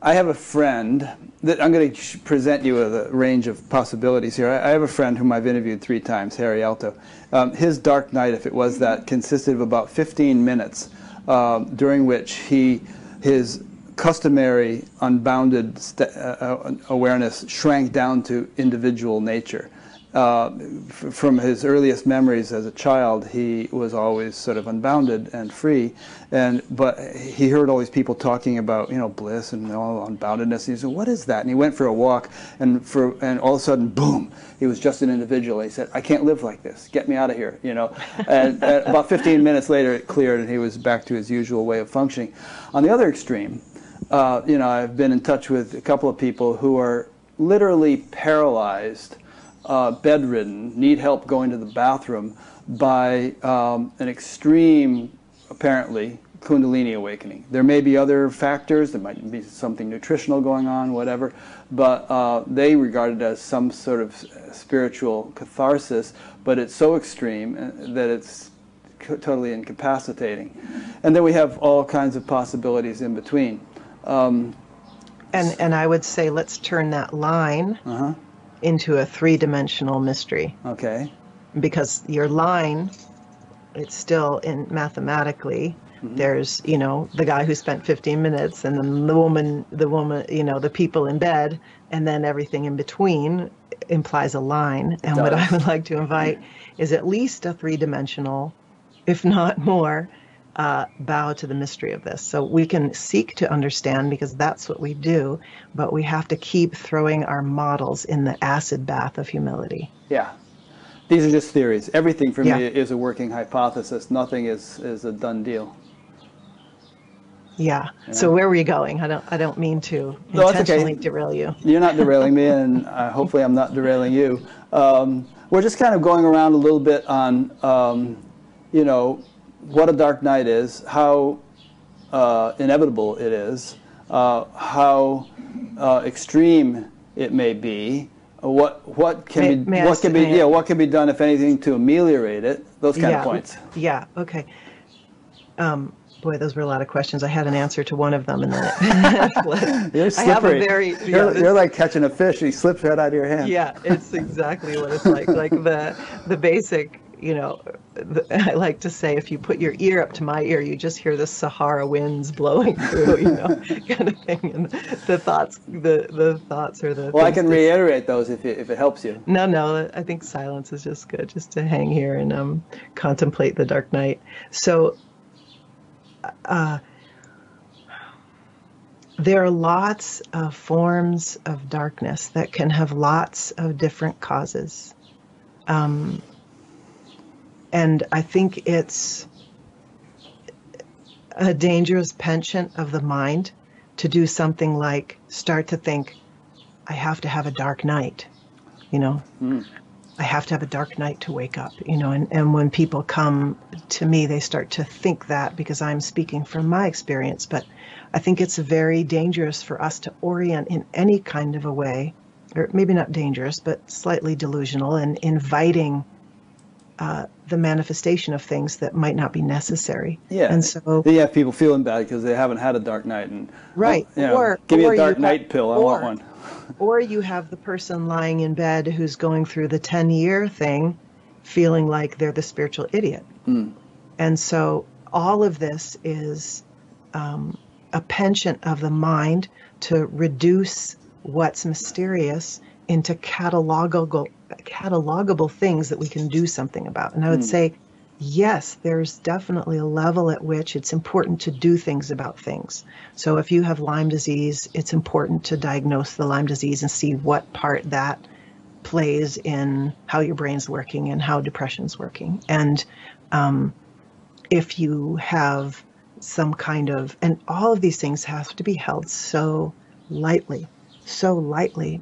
I have a friend that I'm going to present you with a range of possibilities here. I have a friend whom I've interviewed 3 times, Harry Alto. His dark night, if it was that, consisted of about 15 minutes, during which his customary unbounded awareness shrank down to individual nature. From his earliest memories as a child, he was always sort of unbounded and free, but he heard all these people talking about, you know, bliss and all unboundedness, and he said, what is that? And he went for a walk, and all of a sudden, boom, he was just an individual. He said, I can't live like this, get me out of here, you know. And about 15 minutes later it cleared, and he was back to his usual way of functioning. On the other extreme, you know, I've been in touch with a couple of people who are literally paralyzed, bedridden, need help going to the bathroom by an extreme, apparently, Kundalini awakening. There may be other factors, there might be something nutritional going on, whatever, but they regard it as some sort of spiritual catharsis, but it's so extreme that it's totally incapacitating. And then we have all kinds of possibilities in between. And I would say let's turn that line into a 3-dimensional mystery. Okay. Because your line, it's still in mathematically, there's, you know, the guy who spent 15 minutes, and then the woman, you know, the people in bed, and then everything in between implies a line. And what I would like to invite is at least a 3-dimensional, if not more, bow to the mystery of this. So we can seek to understand, because that's what we do, but we have to keep throwing our models in the acid bath of humility. Yeah. These are just theories. Everything for me is a working hypothesis. Nothing is a done deal. Yeah. So where were you going? I don't mean to intentionally derail you. You're not derailing me, and hopefully I'm not derailing you. We're just kind of going around a little bit on, you know, what a dark night is, how inevitable it is, how extreme it may be, what can be done, if anything, to ameliorate it. Those kind of points. Yeah. Okay. Boy, those were a lot of questions. I had an answer to one of them, and then it you're slippery. You're like catching a fish. He slips right out of your hand. Yeah, it's exactly what it's like. Like the basic. You know, I like to say, if you put your ear up to my ear, you just hear the Sahara winds blowing through, you know, kind of thing. And the thoughts are the. Well, I can reiterate those if it helps you. No, I think silence is just good, just to hang here and contemplate the dark night. So, there are lots of forms of darkness that can have lots of different causes. And I think it's a dangerous penchant of the mind to do something like start to think, I have to have a dark night, you know. Mm. I have to have a dark night to wake up, you know. And when people come to me, they start to think that because I'm speaking from my experience. But I think it's very dangerous for us to orient in any kind of a way, or maybe not dangerous, but slightly delusional, and inviting the manifestation of things that might not be necessary. Yeah, and so you have people feeling bad because they haven't had a dark night. And right, you know, or give me a dark night pill. I want one. Or you have the person lying in bed who's going through the 10-year thing, feeling like they're the spiritual idiot. Mm. And so all of this is a penchant of the mind to reduce what's mysterious into catalogable things that we can do something about. And I would say, yes, there's definitely a level at which it's important to do things about things. So if you have Lyme disease, it's important to diagnose the Lyme disease and see what part that plays in how your brain's working and how depression's working. And if you have some kind of, and all of these things have to be held so lightly,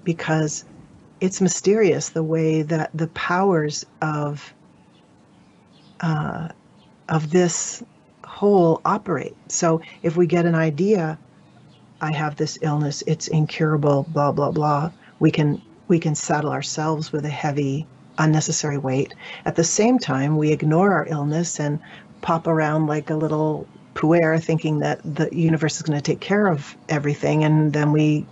because it's mysterious the way that the powers of this whole operate. So if we get an idea, I have this illness, it's incurable, blah, blah, blah, we can saddle ourselves with a heavy, unnecessary weight. At the same time, we ignore our illness and pop around like a little puer, thinking that the universe is going to take care of everything, and then we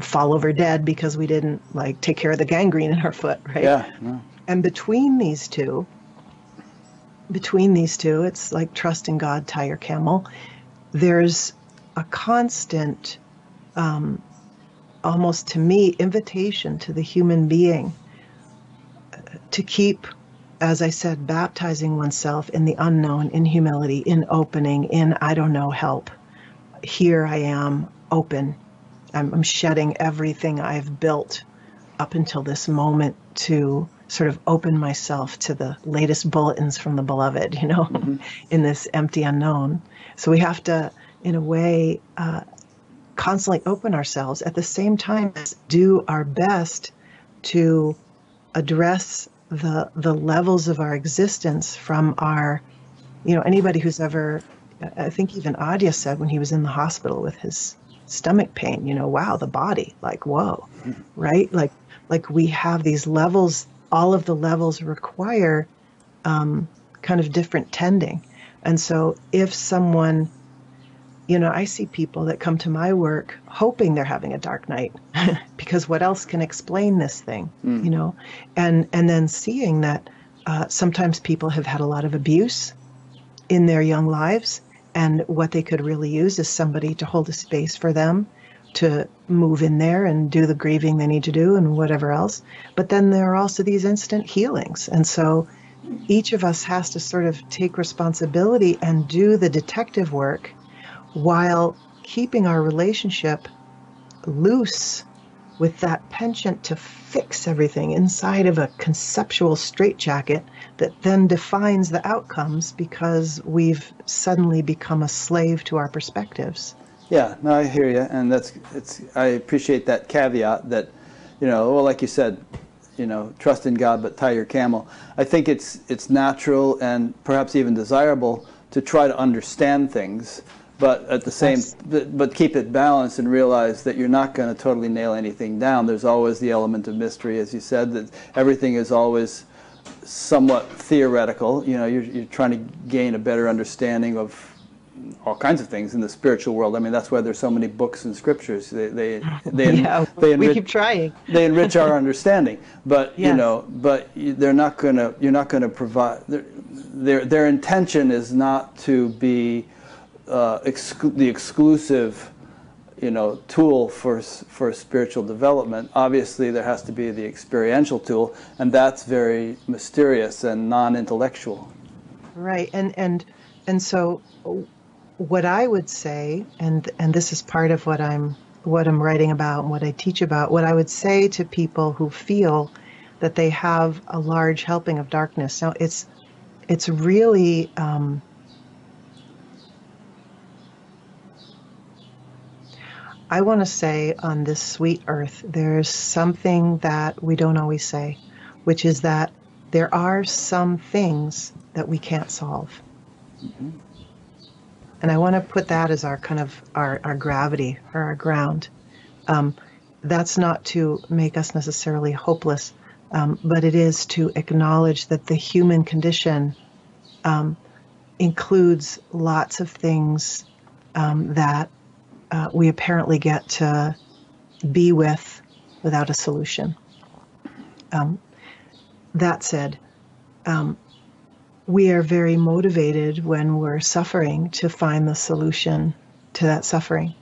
fall over dead because we didn't take care of the gangrene in our foot, right? Yeah. No. And between these two, it's like trust in God, tie your camel. There's a constant, almost to me, invitation to the human being to keep, as I said, baptizing oneself in the unknown, in humility, in opening, in I don't know, help. Here I am, open. I'm shedding everything I've built up until this moment to sort of open myself to the latest bulletins from the beloved, you know, mm-hmm. in this empty unknown. So we have to, in a way, constantly open ourselves at the same time as do our best to address the levels of our existence from our, you know, anybody who's ever, I think even Adya said when he was in the hospital with his stomach pain, you know, wow, the body, like, whoa, right? Like we have these levels, all of the levels require kind of different tending. And so if someone, you know, I see people that come to my work hoping they're having a dark night because what else can explain this thing, you know? And then seeing that sometimes people have had a lot of abuse in their young lives, and what they could really use is somebody to hold a space for them to move in there and do the grieving they need to do and whatever else. But then there are also these instant healings. And so each of us has to sort of take responsibility and do the detective work while keeping our relationship loose with that penchant to fix everything inside of a conceptual straitjacket that then defines the outcomes because we've suddenly become a slave to our perspectives. Yeah, no, I hear you, and I appreciate that caveat that, you know, well, like you said, you know, trust in God, but tie your camel. I think it's natural and perhaps even desirable to try to understand things, but at the same, but keep it balanced and realize that you're not going to totally nail anything down. There's always the element of mystery, as you said, that everything is always somewhat theoretical. You know, you're trying to gain a better understanding of all kinds of things in the spiritual world. I mean, that's why there's so many books and scriptures. They keep trying. They enrich our understanding, but yes. You know, but they're not gonna. You're not gonna provide. Their intention is not to be the exclusive, you know, tool for spiritual development. Obviously, there has to be the experiential tool, and that's very mysterious and non-intellectual. Right, and so. What I would say, and this is part of what I'm writing about and what I teach about, what I would say to people who feel that they have a large helping of darkness. Now, it's really I want to say on this sweet earth, there's something that we don't always say, which is that there are some things that we can't solve. Mm-hmm. And I want to put that as our kind of our gravity or our ground. That's not to make us necessarily hopeless, but it is to acknowledge that the human condition includes lots of things that we apparently get to be with without a solution. That said, we are very motivated when we're suffering to find the solution to that suffering.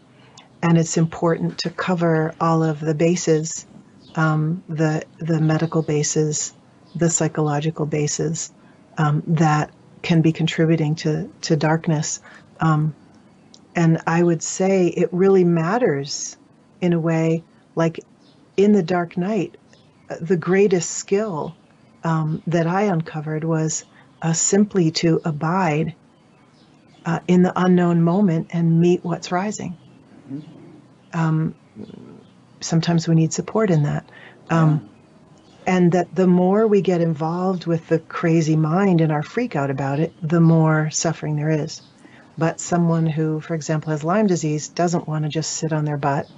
And it's important to cover all of the bases, the medical bases, the psychological bases that can be contributing to darkness. And I would say it really matters in a way, like in The Dark Knight, the greatest skill that I uncovered was simply to abide in the unknown moment and meet what's rising. Sometimes we need support in that. And that the more we get involved with the crazy mind and our freak out about it, the more suffering there is. But someone who, for example, has Lyme disease doesn't want to just sit on their butt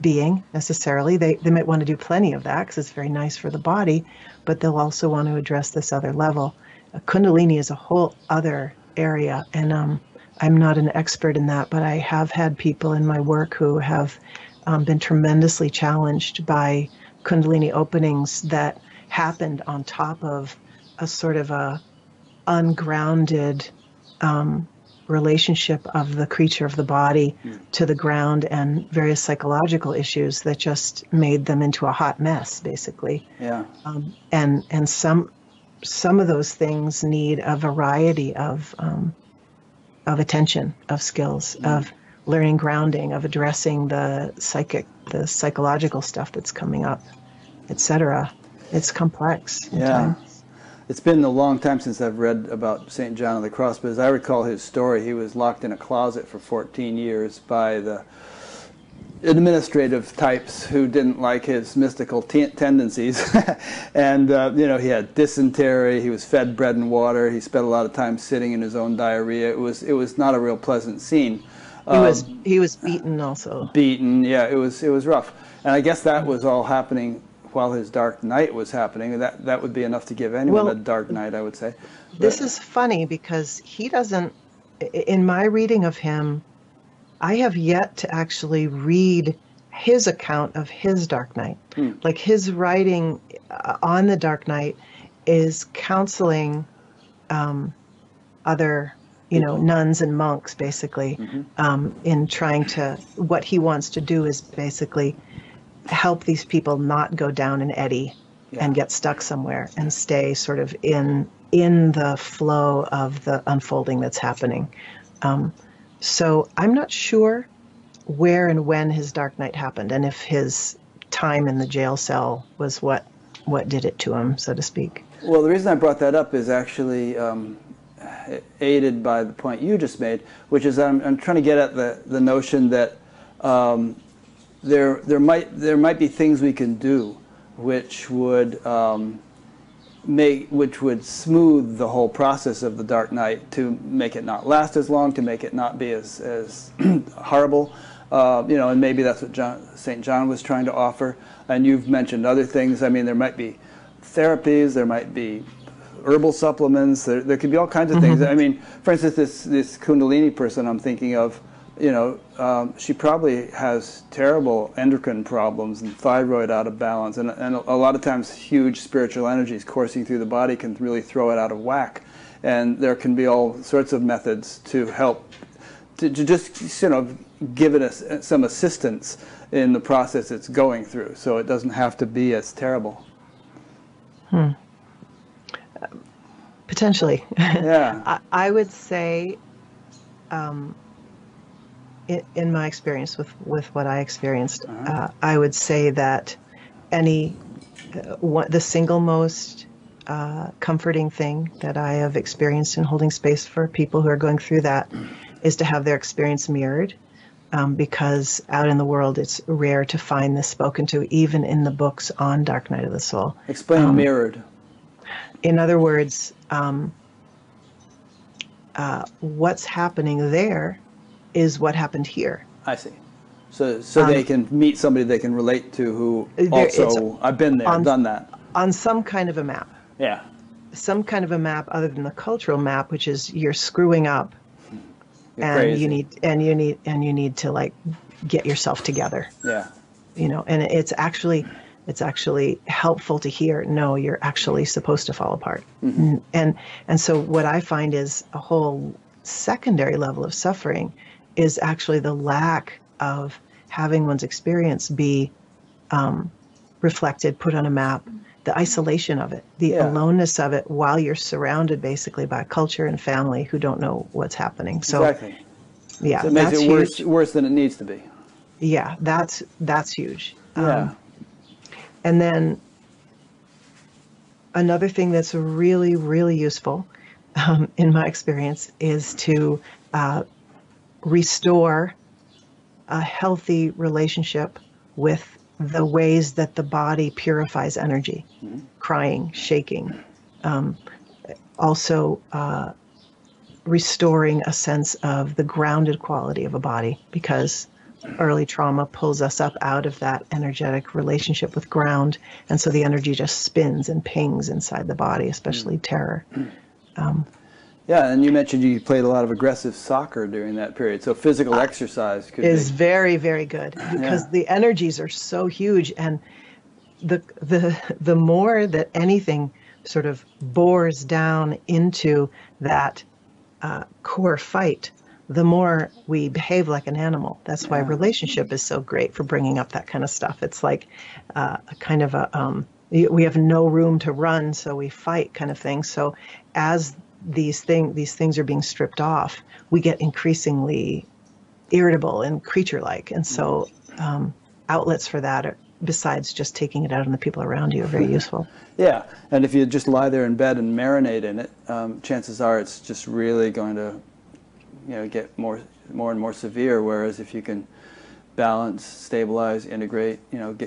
being necessarily. They might want to do plenty of that because it's very nice for the body, but they'll also want to address this other level. Kundalini is a whole other area, and I'm not an expert in that, but I have had people in my work who have been tremendously challenged by Kundalini openings that happened on top of a sort of a ungrounded relationship of the creature of the body to the ground and various psychological issues that just made them into a hot mess, basically. Yeah. And some of those things need a variety of attention, of skills, of learning grounding, of addressing the psychological stuff that's coming up, etc. It's complex. Yeah. Times. It's been a long time since I've read about Saint John of the Cross, but as I recall his story, he was locked in a closet for 14 years by the administrative types who didn't like his mystical tendencies. And you know, he had dysentery, he was fed bread and water, he spent a lot of time sitting in his own diarrhea. It was not a real pleasant scene. He was beaten also. Beaten, yeah, it was rough. And I guess that was all happening while his dark night was happening. That would be enough to give anyone a dark night, I would say. But this is funny because he doesn't, in my reading of him, I have yet to actually read his account of his Dark Knight. Like his writing on the Dark Knight is counseling other, you know, nuns and monks, basically, in trying to, what he wants to do is basically help these people not go down an eddy and get stuck somewhere and stay sort of in the flow of the unfolding that's happening. So I'm not sure where and when his Dark Night happened, and if his time in the jail cell was what did it to him, so to speak. Well, the reason I brought that up is actually aided by the point you just made, which is I'm trying to get at the notion that there might be things we can do which would which would smooth the whole process of the Dark Night, to make it not last as long, to make it not be as horrible, you know, and maybe that's what St. John was trying to offer. And you've mentioned other things. I mean, there might be therapies, there might be herbal supplements, there could be all kinds of things. I mean, for instance, this Kundalini person I'm thinking of, you know, she probably has terrible endocrine problems and thyroid out of balance, and a lot of times huge spiritual energies coursing through the body can really throw it out of whack, and there can be all sorts of methods to help, to just, you know, give it some assistance in the process it's going through, so it doesn't have to be as terrible. Potentially. Yeah. I would say, in my experience with what I experienced, I would say that the single most comforting thing that I have experienced in holding space for people who are going through that is to have their experience mirrored because out in the world it's rare to find this spoken to, even in the books on Dark Night of the Soul. Explain mirrored. In other words, what's happening there is what happened here. I see. So they can meet somebody they can relate to who also, I've been there, done that. On some kind of a map. Yeah. Some kind of a map other than the cultural map, which is you're screwing up. And you need to like get yourself together. Yeah. You know, and it's actually helpful to hear, no, you're actually supposed to fall apart. Mm-hmm. And so what I find is a whole secondary level of suffering is actually the lack of having one's experience be reflected, put on a map, the isolation of it, the aloneness of it, while you're surrounded basically by culture and family who don't know what's happening. So, exactly. Yeah, so it makes it worse than it needs to be. Yeah, that's huge. Yeah. And then another thing that's really, really useful in my experience is to restore a healthy relationship with the ways that the body purifies energy, mm-hmm. crying, shaking, also restoring a sense of the grounded quality of a body, because early trauma pulls us up out of that energetic relationship with ground, and so the energy just spins and pings inside the body, especially mm-hmm. terror. Yeah, and you mentioned you played a lot of aggressive soccer during that period, so physical exercise is very, very good, because the energies are so huge, and the more that anything sort of bores down into that core fight, the more we behave like an animal. That's why relationship is so great for bringing up that kind of stuff. It's like a kind of a we have no room to run, so we fight kind of thing. So as these things are being stripped off, we get increasingly irritable and creature-like. And so outlets for that, besides just taking it out on the people around you, are very useful. Yeah, and if you just lie there in bed and marinate in it, chances are it's just really going to get more and more severe, whereas if you can balance, stabilize, integrate,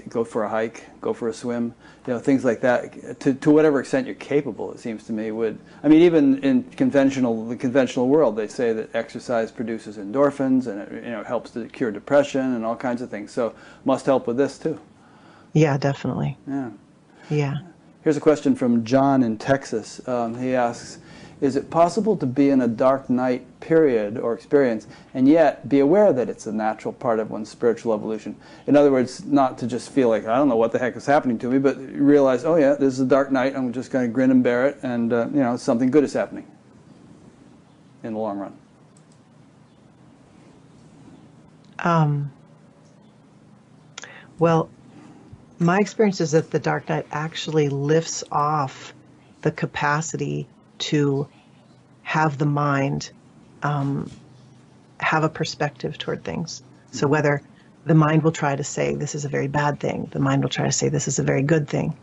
go for a hike, go for a swim, things like that, to whatever extent you're capable, it seems to me would. I mean, even in the conventional world, they say that exercise produces endorphins and it helps to cure depression and all kinds of things. So must help with this too. Yeah, definitely. Yeah. Yeah. Here's a question from John in Texas. He asks, is it possible to be in a dark night period or experience and yet be aware that it's a natural part of one's spiritual evolution? In other words, not to just feel like, I don't know what the heck is happening to me, but realize, oh yeah, this is a dark night, I'm just going to grin and bear it, and something good is happening in the long run. Well, my experience is that the dark night actually lifts off the capacity to have the mind have a perspective toward things. So whether the mind will try to say this is a very bad thing, the mind will try to say this is a very good thing,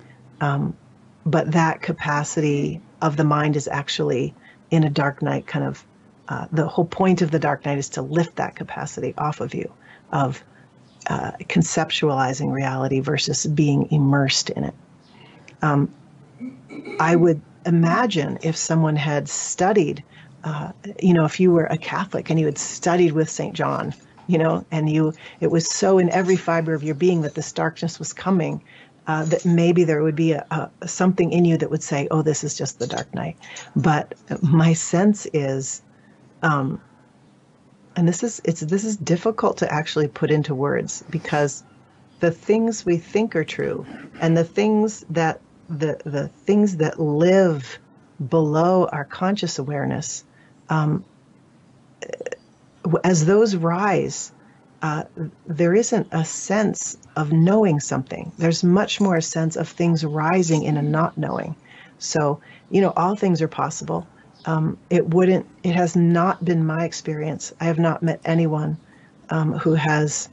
but that capacity of the mind is actually in a dark night kind of, the whole point of the dark night is to lift that capacity off of you, of conceptualizing reality versus being immersed in it. I would imagine if someone had studied, if you were a Catholic and you had studied with Saint John, and it was so in every fiber of your being that this darkness was coming, that maybe there would be a something in you that would say, oh, this is just the dark night. But my sense is, and this is difficult to actually put into words, because the things we think are true and the things that the things that live below our conscious awareness, as those rise, there isn't a sense of knowing something. There's much more a sense of things rising in a not knowing. So, all things are possible. It has not been my experience. I have not met anyone who has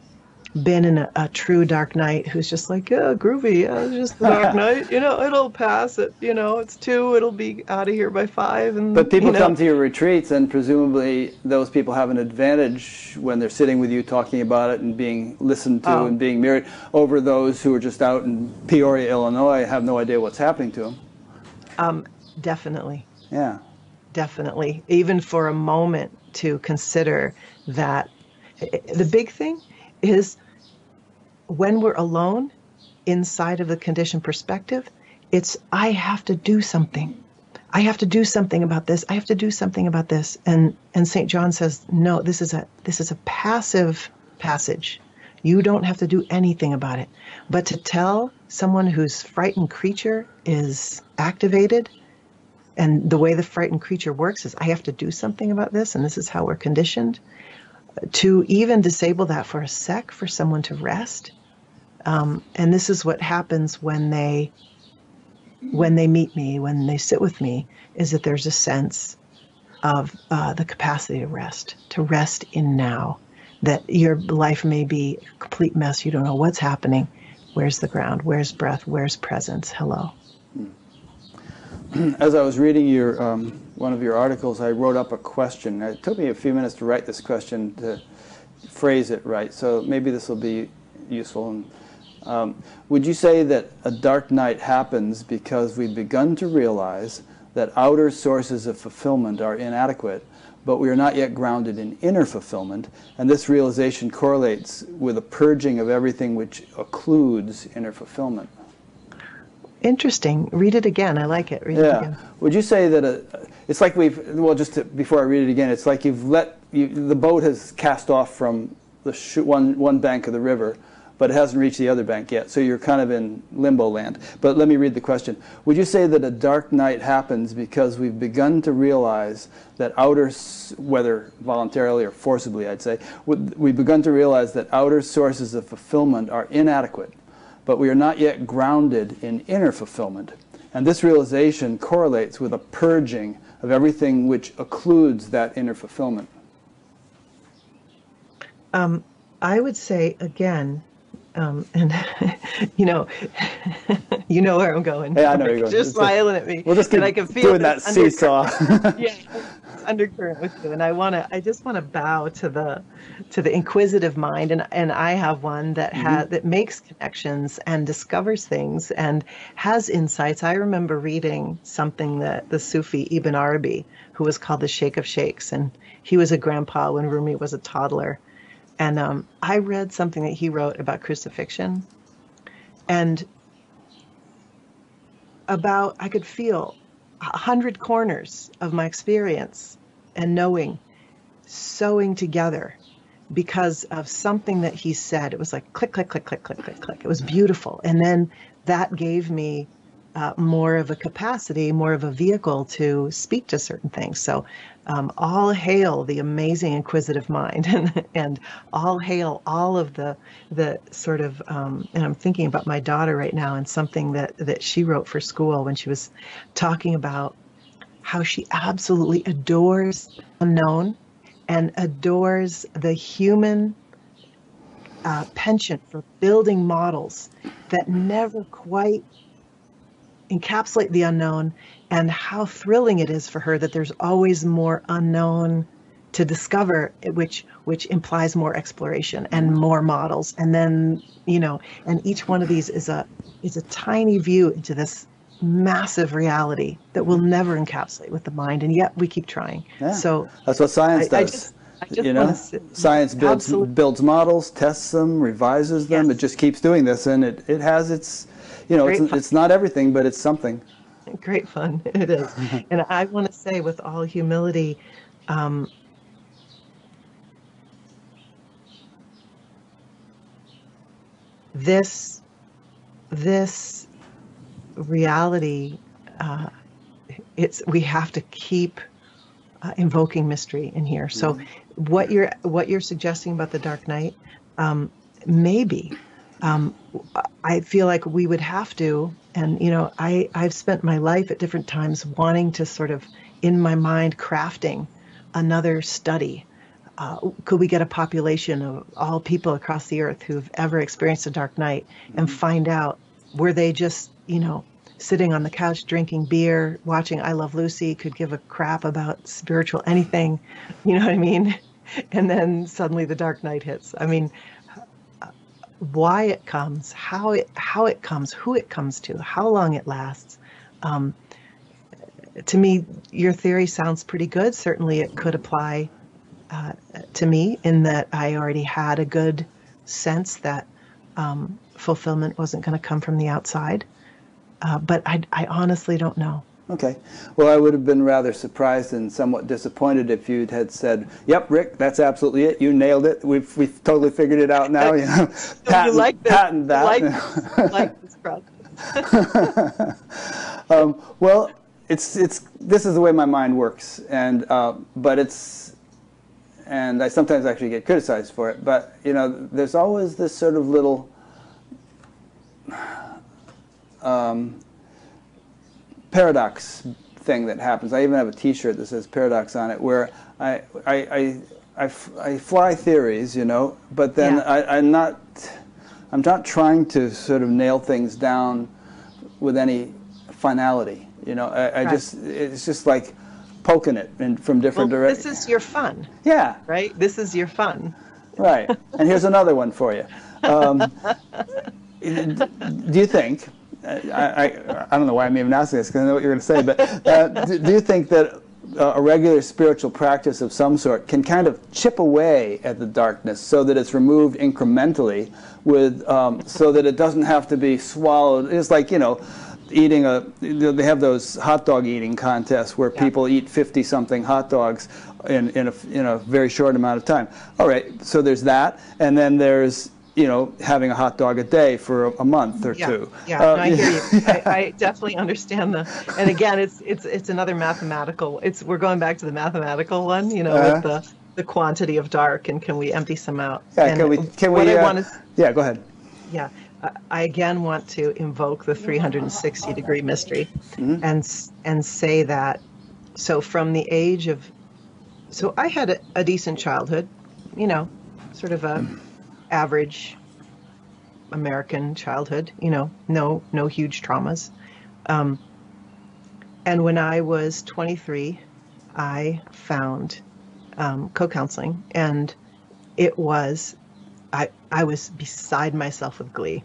been in a true dark night who's just like, yeah, groovy, yeah, it's just the dark night, you know, it'll pass, it, you know, it's 2, it'll be out of here by 5. And but people come to your retreats, and presumably those people have an advantage when they're sitting with you talking about it and being listened to and being mirrored over those who are just out in Peoria, Illinois, have no idea what's happening to them. Definitely. Yeah. Definitely. Even for a moment to consider that. The big thing is when we're alone inside of the conditioned perspective, it's I have to do something. I have to do something about this. I have to do something about this. And St. John says, no, this is a passive passage. You don't have to do anything about it. But to tell someone whose frightened creature is activated, and the way the frightened creature works is I have to do something about this, and this is how we're conditioned. To even disable that for a sec, for someone to rest, and this is what happens when they meet me, when they sit with me, is that there's a sense of the capacity to rest in now, that your life may be a complete mess, you don't know what's happening, where's the ground, where's breath, where's presence, hello. As I was reading your one of your articles, I wrote up a question. It took me a few minutes to write this question, to phrase it right, so maybe this will be useful. And, would you say that a dark night happens because we've begun to realize that outer sources of fulfillment are inadequate, but we are not yet grounded in inner fulfillment, and this realization correlates with a purging of everything which occludes inner fulfillment? Interesting. Read it again. I like it. Read it again. Would you say that it's like before I read it again, it's like the boat has cast off from the one bank of the river, but it hasn't reached the other bank yet, so you're kind of in limbo land. But let me read the question. Would you say that a dark night happens because we've begun to realize that outer, whether voluntarily or forcibly, I'd say, we've begun to realize that outer sources of fulfillment are inadequate, but we are not yet grounded in inner fulfillment. And this realization correlates with a purging of everything which occludes that inner fulfillment. I would say, again, and you know where I'm going. Yeah, I know where you're going. Just smiling at me. We'll just keep and I can feel doing that seesaw. Yeah, undercurrent with you. And I just want to bow to the inquisitive mind, and I have one that that makes connections and discovers things and has insights. I remember reading something that the Sufi Ibn Arabi, who was called the Sheikh of Sheikhs, and he was a grandpa when Rumi was a toddler. And I read something that he wrote about crucifixion, and about I could feel 100 corners of my experience and knowing sewing together because of something that he said. It was like click, click, click, click, click, click, click. It was beautiful. And then that gave me more of a capacity, more of a vehicle to speak to certain things. So all hail the amazing inquisitive mind, and all hail all of the sort of, and I'm thinking about my daughter right now and something that she wrote for school when she was talking about how she absolutely adores unknown and adores the human penchant for building models that never quite encapsulate the unknown, and how thrilling it is for her that there's always more unknown to discover, which implies more exploration and more models. And then, you know, and each one of these is a tiny view into this massive reality that we'll never encapsulate with the mind, and yet we keep trying. Yeah. So that's what science does. I just you know, science builds models, tests them, revises them. Yes. It just keeps doing this, and it has its, you know, it's not everything, but it's something. Great fun, it is. And I want to say with all humility, this reality, we have to keep invoking mystery in here. So what you're suggesting about the dark night, I feel like we would have to, and you know, I've spent my life at different times wanting to sort of, in my mind, crafting another study could we get a population of all people across the earth who've ever experienced a dark night and find out, were they just, you know, sitting on the couch, drinking beer, watching I Love Lucy, could give a crap about spiritual anything, you know what I mean? And then suddenly the dark night hits. I mean, why it comes, how it comes, who it comes to, how long it lasts. To me, your theory sounds pretty good. Certainly it could apply to me in that I already had a good sense that fulfillment wasn't going to come from the outside. But I honestly don't know. Okay. Well, I would have been rather surprised and somewhat disappointed if you had said, yep, Rick, that's absolutely it. You nailed it. We've totally figured it out now. You know, patent that. Like this process. Well, this is the way my mind works, and and I sometimes actually get criticized for it. But you know, there's always this sort of little paradox thing that happens. I even have a T-shirt that says paradox on it, where I fly theories, you know, but then I'm not trying to sort of nail things down with any finality. You know, it's just like poking it from different directions. This is your fun. Yeah. Right? This is your fun. Right. And here's another one for you. Do you think, I don't know why I'm even asking this because I know what you're going to say, but do you think that a regular spiritual practice of some sort can kind of chip away at the darkness so that it's removed incrementally with, so that it doesn't have to be swallowed? It's like, you know, they have those hot dog eating contests where people eat 50-something hot dogs in a very short amount of time. All right, so there's that, and then there's, you know, having a hot dog a day for a month or two. Yeah, no, I hear you. I definitely understand and again, it's another mathematical. We're going back to the mathematical one, you know, with the quantity of dark and can we empty some out? Yeah, and yeah, go ahead. Yeah. I again want to invoke the 360-degree mystery, and say that. So from the age of, so I had a decent childhood, you know, sort of a average American childhood, you know, no huge traumas. And when I was 23, I found co-counseling, and it was, I was beside myself with glee,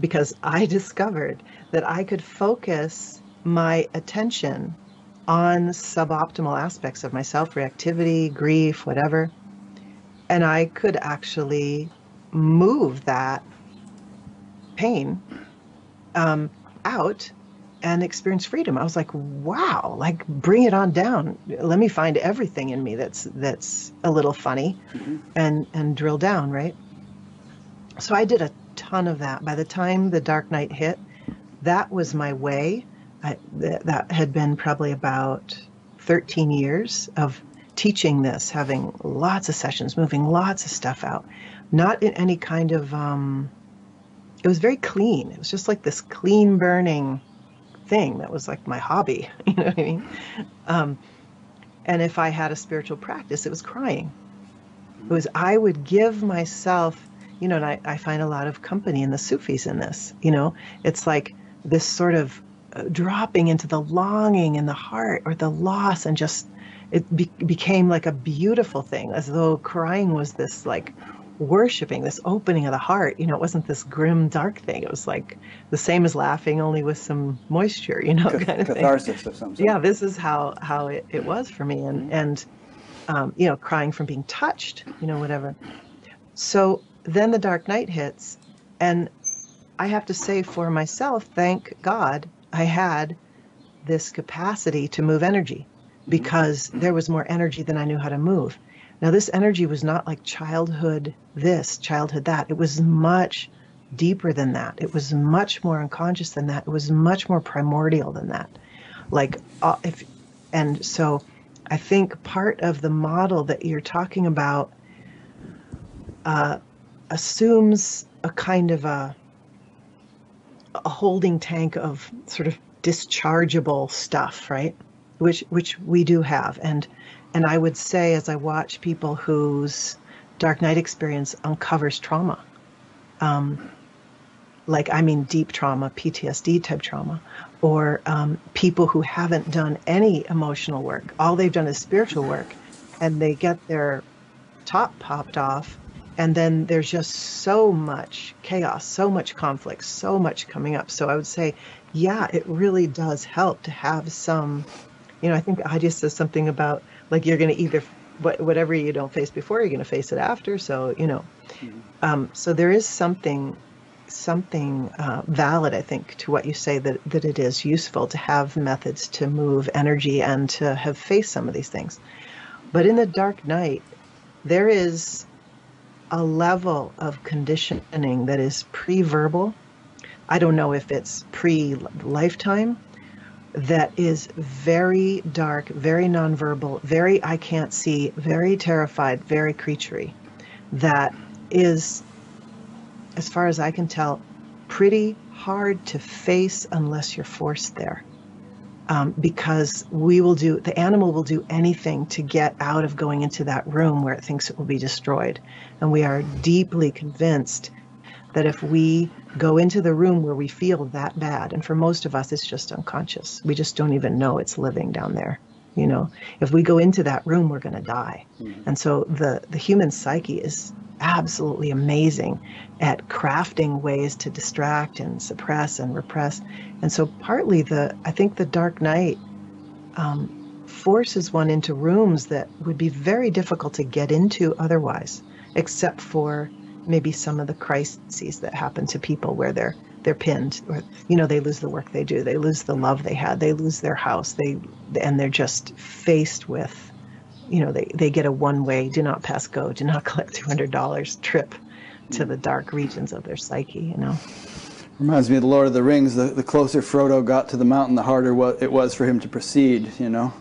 because I discovered that I could focus my attention on suboptimal aspects of myself, reactivity, grief, whatever, and I could actually move that pain out and experience freedom. I was like, wow, like bring it on down. Let me find everything in me that's a little funny and drill down, right? So I did a ton of that. By the time the dark night hit, that was my way. That had been probably about 13 years of teaching this, having lots of sessions, moving lots of stuff out, not in any kind of, it was very clean. It was just like this clean burning thing that was like my hobby, you know what I mean? And if I had a spiritual practice, it was crying. It was, I would give myself, you know, and I find a lot of company in the Sufis in this, you know, it's like this sort of dropping into the longing in the heart or the loss, and just, it became like a beautiful thing, as though crying was this like worshiping, this opening of the heart. You know, it wasn't this grim, dark thing. It was like the same as laughing, only with some moisture, you know, kind of catharsis thing. Of some sort. Yeah, this is how it was for me. And you know, crying from being touched, you know, whatever. So then the dark night hits, and I have to say for myself, thank God I had this capacity to move energy, because there was more energy than I knew how to move. Now, this energy was not like childhood this, childhood that. It was much deeper than that. It was much more unconscious than that. It was much more primordial than that. Like, and so I think part of the model that you're talking about assumes a kind of a holding tank of sort of dischargeable stuff, right? which we do have. And I would say, as I watch people whose dark night experience uncovers trauma, like, I mean, deep trauma, PTSD type trauma, or people who haven't done any emotional work, all they've done is spiritual work, and they get their top popped off, and then there's just so much chaos, so much conflict, so much coming up. So I would say, yeah, it really does help to have some, you know, I think Adya says something about, like, you're going to either, whatever you don't face before, you're going to face it after. So, you know, so there is something valid, I think, to what you say, that it is useful to have methods to move energy and to have faced some of these things. But in the dark night, there is a level of conditioning that is pre-verbal. I don't know if it's pre-lifetime, that is very dark, very nonverbal, very I can't see, very terrified, very creaturey, that is, as far as I can tell, pretty hard to face unless you're forced there. Because the animal will do anything to get out of going into that room where it thinks it will be destroyed. And we are deeply convinced that if we go into the room where we feel that bad, and for most of us, it's just unconscious. We just don't even know it's living down there. You know, if we go into that room, we're going to die. And so the human psyche is absolutely amazing at crafting ways to distract and suppress and repress. And so partly I think the dark night forces one into rooms that would be very difficult to get into otherwise, except for maybe some of the crises that happen to people where they're pinned, or, you know, they lose the work they do, they lose the love they had, they lose their house, and they're just faced with, you know, they get a one-way, do not pass go, do not collect $200 trip to the dark regions of their psyche, you know. Reminds me of the Lord of the Rings, the closer Frodo got to the mountain, the harder it was for him to proceed, you know.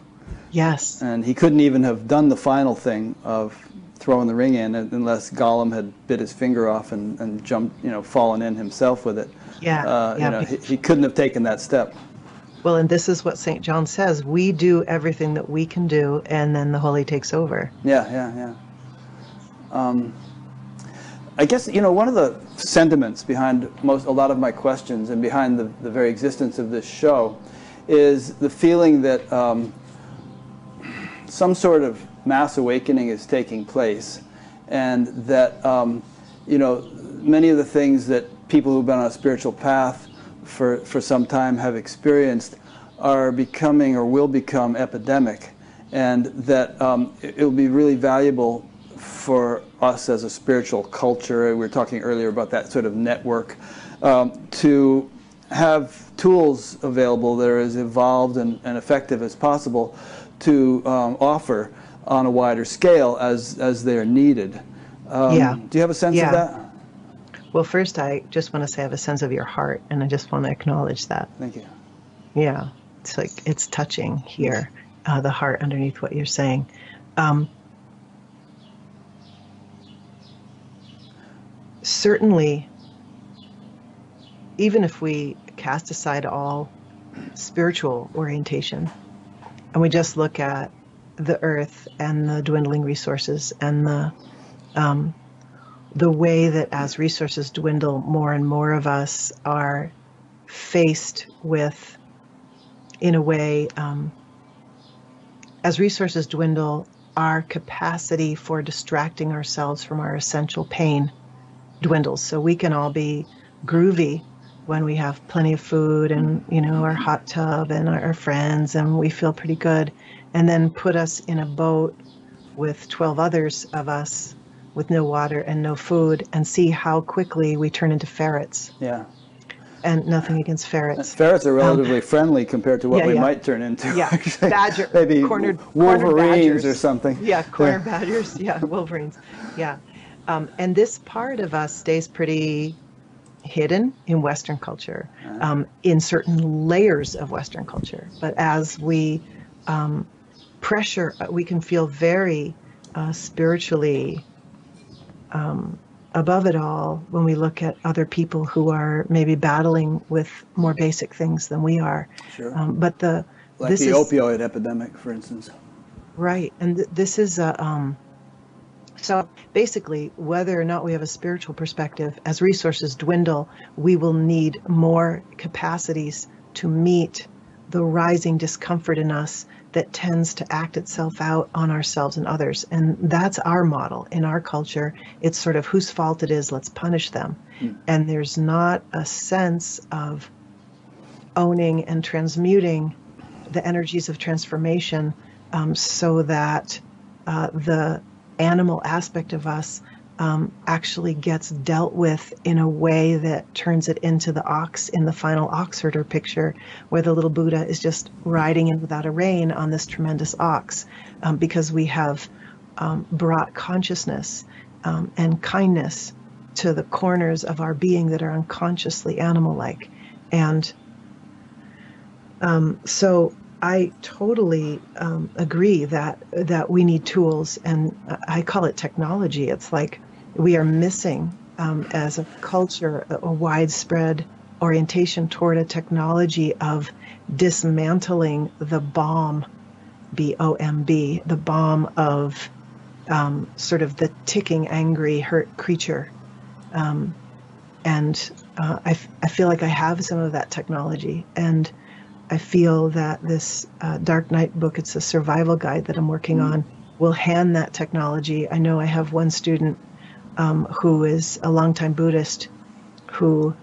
Yes. And he couldn't even have done the final thing of throwing the ring in unless Gollum had bit his finger off and jumped, you know, fallen in himself with it. Yeah. You know, he couldn't have taken that step. Well, and this is what St. John says, we do everything that we can do, and then the Holy takes over. Yeah. I guess, you know, one of the sentiments behind a lot of my questions and behind the very existence of this show is the feeling that some sort of mass awakening is taking place, and that, you know, many of the things that people who've been on a spiritual path for some time have experienced are becoming or will become epidemic, and that it will be really valuable for us as a spiritual culture. We were talking earlier about that sort of network, to have tools available that are as evolved and effective as possible to offer on a wider scale as they are needed. Do you have a sense of that? Well, first, I just want to say I have a sense of your heart, and I just want to acknowledge that. Thank you. Yeah, it's like it's touching here, the heart underneath what you're saying. Certainly, even if we cast aside all spiritual orientation, and we just look at the earth and the dwindling resources and the way that as resources dwindle, more and more of us are faced with, in a way, as resources dwindle, our capacity for distracting ourselves from our essential pain dwindles. So we can all be groovy when we have plenty of food and, you know, our hot tub and our friends, and we feel pretty good, and then put us in a boat with 12 others of us with no water and no food, and see how quickly we turn into ferrets. Yeah. And nothing against ferrets. Ferrets are relatively friendly compared to what we might turn into. Yeah, badger, maybe wolverines or something. Yeah, cornered badgers, yeah, wolverines, yeah. And this part of us stays pretty hidden in Western culture, in certain layers of Western culture. But as we pressure, we can feel very spiritually above it all when we look at other people who are maybe battling with more basic things than we are. Sure. But the Like this opioid epidemic, for instance. Right. And this is a... So basically, whether or not we have a spiritual perspective, as resources dwindle, we will need more capacities to meet the rising discomfort in us that tends to act itself out on ourselves and others. And that's our model in our culture. It's sort of whose fault it is, let's punish them. Mm. And there's not a sense of owning and transmuting the energies of transformation so that the animal aspect of us actually gets dealt with in a way that turns it into the ox in the final ox herder picture, where the little Buddha is just riding in without a rein on this tremendous ox, because we have brought consciousness and kindness to the corners of our being that are unconsciously animal-like. And so I totally agree that we need tools, and I call it technology. It's like we are missing, as a culture, a widespread orientation toward a technology of dismantling the bomb, B-O-M-B, the bomb of sort of the ticking, angry, hurt creature. I feel like I have some of that technology, and I feel that this Dark Knight book, it's a survival guide that I'm working on, will hand that technology. I know I have one student who is a longtime Buddhist who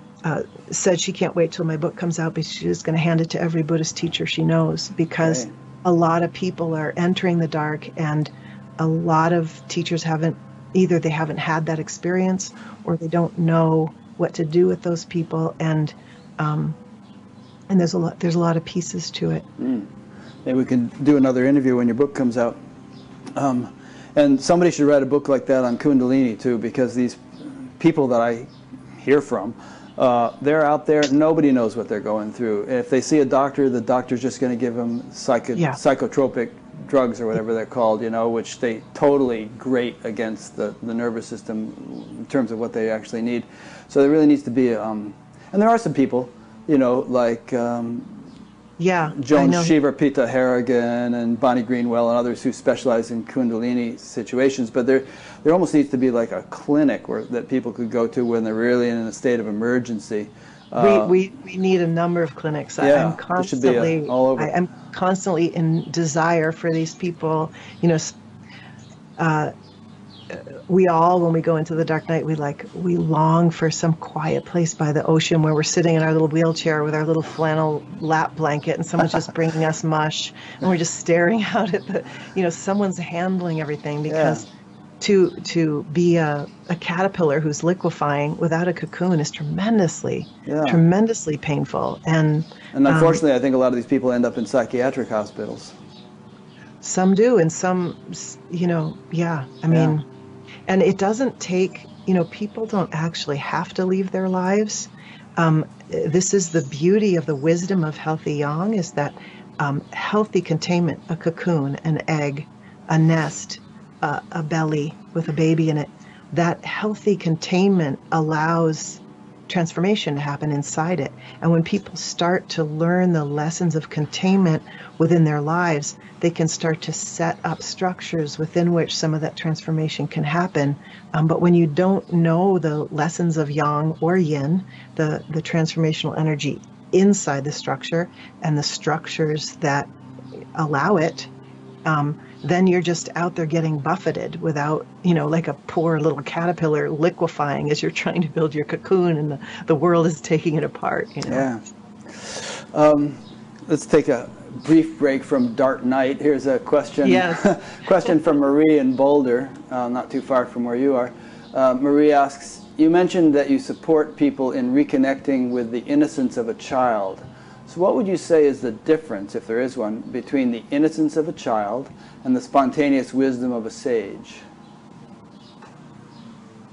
said she can't wait till my book comes out, but she's going to hand it to every Buddhist teacher she knows, because right. A lot of people are entering the dark, and a lot of teachers haven't had that experience, or they don't know what to do with those people. And there's a lot of pieces to it. Mm. Maybe we can do another interview when your book comes out. And somebody should write a book like that on Kundalini too, because these people that I hear from, they're out there, nobody knows what they're going through. If they see a doctor, the doctor's just going to give them psychotropic drugs or whatever they're called, you know, which they totally grate against the nervous system in terms of what they actually need. So there really needs to be, and there are some people, you know, like Joan Shiver, Pita Harrigan, and Bonnie Greenwell, and others who specialize in Kundalini situations. But there almost needs to be like a clinic that people could go to when they're really in a state of emergency. We need a number of clinics. Yeah, I'm constantly there should be all over. I'm constantly in desire for these people. You know, we all, when we go into the dark night, we long for some quiet place by the ocean where we're sitting in our little wheelchair with our little flannel lap blanket, and someone's just bringing us mush, and we're just staring out at the, you know, someone's handling everything, because to be a caterpillar who's liquefying without a cocoon is tremendously painful. And unfortunately, I think a lot of these people end up in psychiatric hospitals. Some do, and some, you know, I mean. And it doesn't take, you know, people don't actually have to leave their lives. This is the beauty of the wisdom of healthy yang, is that healthy containment, a cocoon, an egg, a nest, a belly with a baby in it, that healthy containment allows transformation to happen inside it. And when people start to learn the lessons of containment within their lives, they can start to set up structures within which some of that transformation can happen. But when you don't know the lessons of yang or yin, the transformational energy inside the structure and the structures that allow it, then you're just out there getting buffeted without, you know, like a poor little caterpillar liquefying as you're trying to build your cocoon, and the world is taking it apart, you know. Yeah. Let's take a brief break from Dark Night. Here's a question. Yes. Question from Marie in Boulder, not too far from where you are. Marie asks, you mentioned that you support people in reconnecting with the innocence of a child. So what would you say is the difference, if there is one, between the innocence of a child and the spontaneous wisdom of a sage?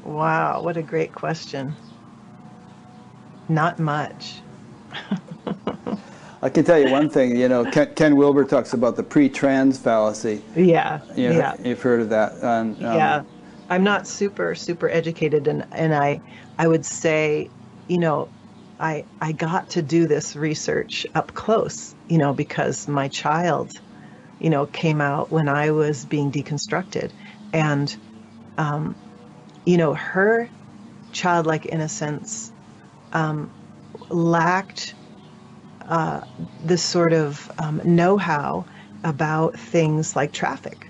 Wow, what a great question. Not much. I can tell you one thing, you know, Ken Wilber talks about the pre-trans fallacy. Yeah, you know, yeah. You've heard of that. Yeah, I'm not super educated, and I would say, you know, I got to do this research up close, you know, because my child, you know, came out when I was being deconstructed, and, you know, her childlike innocence lacked this sort of know-how about things like traffic,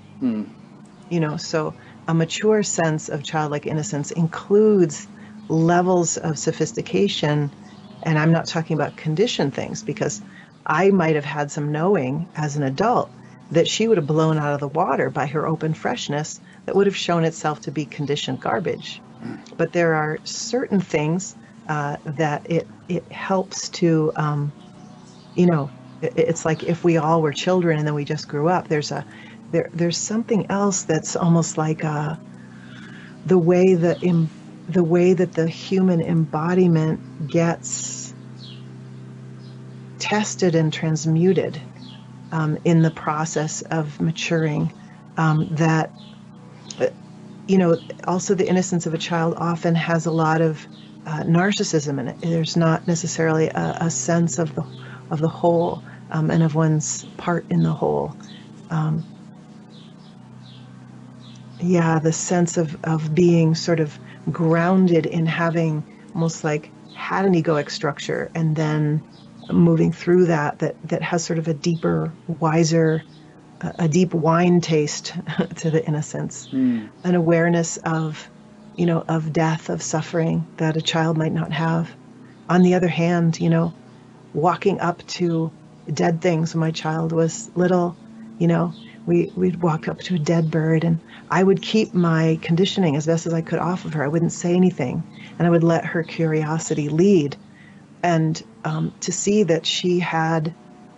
you know, so a mature sense of childlike innocence includes levels of sophistication. And I'm not talking about conditioned things, because I might have had some knowing as an adult that she would have blown out of the water by her open freshness that would have shown itself to be conditioned garbage. But there are certain things that it helps to, you know, it's like if we all were children and then we just grew up, there's something else that's almost like the way that the human embodiment gets tested and transmuted in the process of maturing, that, you know, also the innocence of a child often has a lot of narcissism in it. There's not necessarily a sense of the whole and of one's part in the whole. Yeah, the sense of being sort of grounded in having almost like had an egoic structure and then moving through that has sort of a deeper, wiser, a deep wine taste to the innocence, an awareness of, you know, of death, of suffering that a child might not have. On the other hand, you know, walking up to dead things when my child was little, you know, we'd walk up to a dead bird, and I would keep my conditioning as best as I could off of her. I wouldn't say anything, and I would let her curiosity lead, and to see that she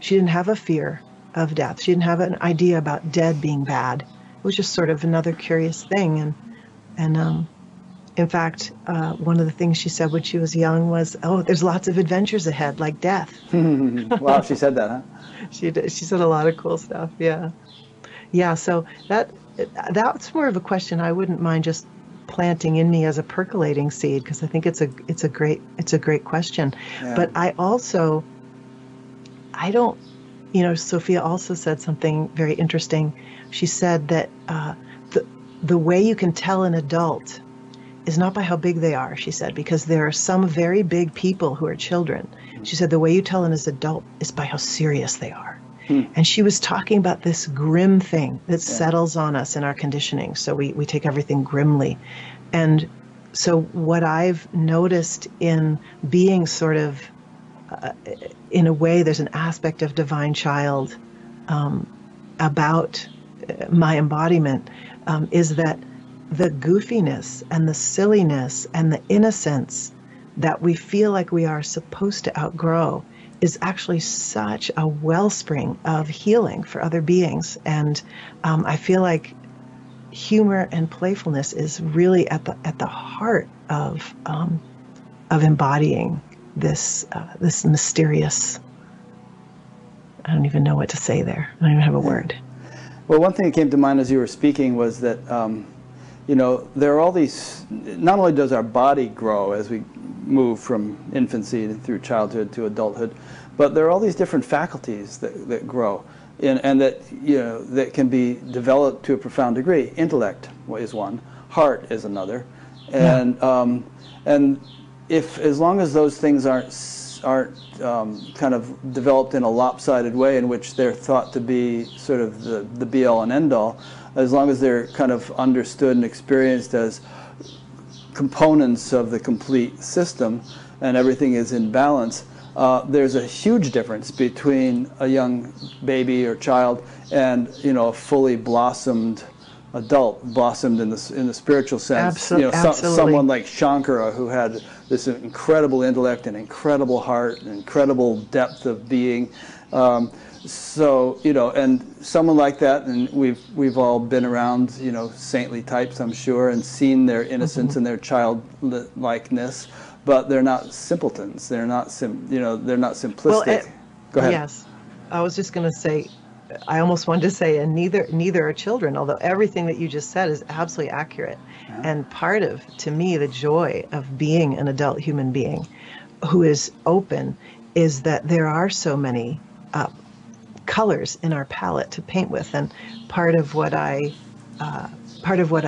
didn't have a fear of death. She didn't have an idea about dead being bad. It was just sort of another curious thing. And in fact, one of the things she said when she was young was, "Oh, there's lots of adventures ahead, like death." Wow, she said that, huh? She did. She said a lot of cool stuff. Yeah. Yeah, so that's more of a question I wouldn't mind just planting in me as a percolating seed, because I think it's a great question. Yeah. But I don't, you know, Sophia also said something very interesting. She said that the way you can tell an adult is not by how big they are, she said, because there are some very big people who are children. She said the way you tell an adult is by how serious they are. And she was talking about this grim thing that settles on us in our conditioning. So we take everything grimly. And so what I've noticed in being sort of, in a way, there's an aspect of divine child about my embodiment, is that the goofiness and the silliness and the innocence that we feel like we are supposed to outgrow is actually such a wellspring of healing for other beings. And I feel like humor and playfulness is really at the heart of embodying this this mysterious, I don't even know what to say there. I don't even have a word. Well, one thing that came to mind as you were speaking was that, you know, there are all these, not only does our body grow as we move from infancy through childhood to adulthood, but there are all these different faculties that grow, and that, you know, that can be developed to a profound degree. Intellect is one, heart is another, and and if, as long as those things aren't kind of developed in a lopsided way in which they're thought to be sort of the be all and end all, as long as they're kind of understood and experienced as components of the complete system and everything is in balance, there's a huge difference between a young baby or child and, you know, a fully blossomed adult, blossomed in the spiritual sense. Absolutely. Someone like Shankara, who had this incredible intellect and incredible heart and incredible depth of being. So, you know, and someone like that, and we've all been around, you know, saintly types, I'm sure, and seen their innocence and their childlikeness, but they're not simpletons. They're not, they're not simplistic. Well, go ahead. Yes, I was just going to say, I almost wanted to say, and neither are children, although everything that you just said is absolutely accurate. Yeah. And part of, to me, the joy of being an adult human being who is open is that there are so many colors in our palette to paint with, and part of what I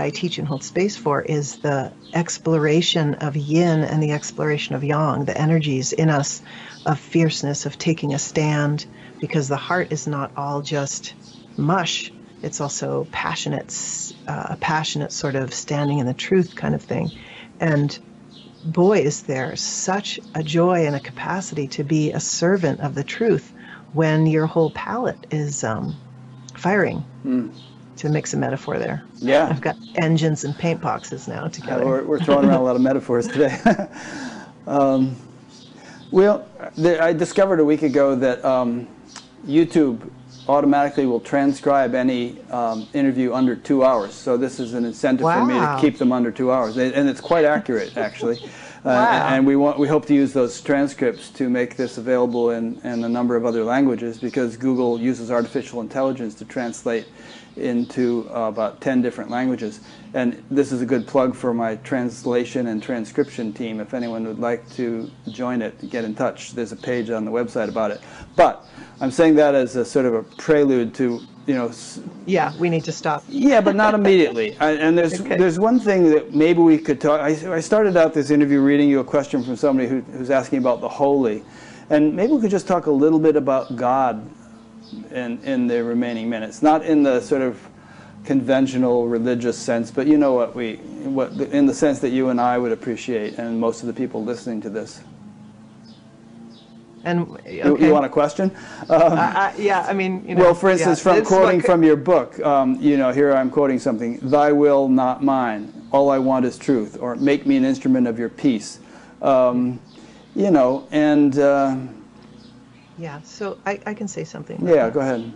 teach and hold space for is the exploration of yin and the exploration of yang, the energies in us of fierceness, of taking a stand, because the heart is not all just mush. It's also passionate, a passionate sort of standing in the truth kind of thing. And boy, is there such a joy and a capacity to be a servant of the truth when your whole palette is firing. Mm. To mix a metaphor there. Yeah. I've got engines and paint boxes now together. We're throwing around a lot of metaphors today. Well, I discovered a week ago that YouTube automatically will transcribe any interview under 2 hours. So this is an incentive for me to keep them under 2 hours. And it's quite accurate, actually. And we hope to use those transcripts to make this available in a number of other languages, because Google uses artificial intelligence to translate into about 10 different languages. And this is a good plug for my translation and transcription team. If anyone would like to join it, get in touch. There's a page on the website about it. But I'm saying that as a sort of a prelude to, you know... Yeah, we need to stop. Yeah, but not immediately. And there's one thing that maybe we could talk... I started out this interview reading you a question from somebody who's asking about the holy. And maybe we could just talk a little bit about God in the remaining minutes, not in the sort of conventional religious sense, but you know what in the sense that you and I would appreciate, and most of the people listening to this. And you want a question? Yeah, I mean, you know, well, for instance, from quoting from your book, you know, here I'm quoting something: "Thy will, not mine. All I want is truth," or "Make me an instrument of your peace." You know, and. Yeah, so I can say something. Yeah, go ahead.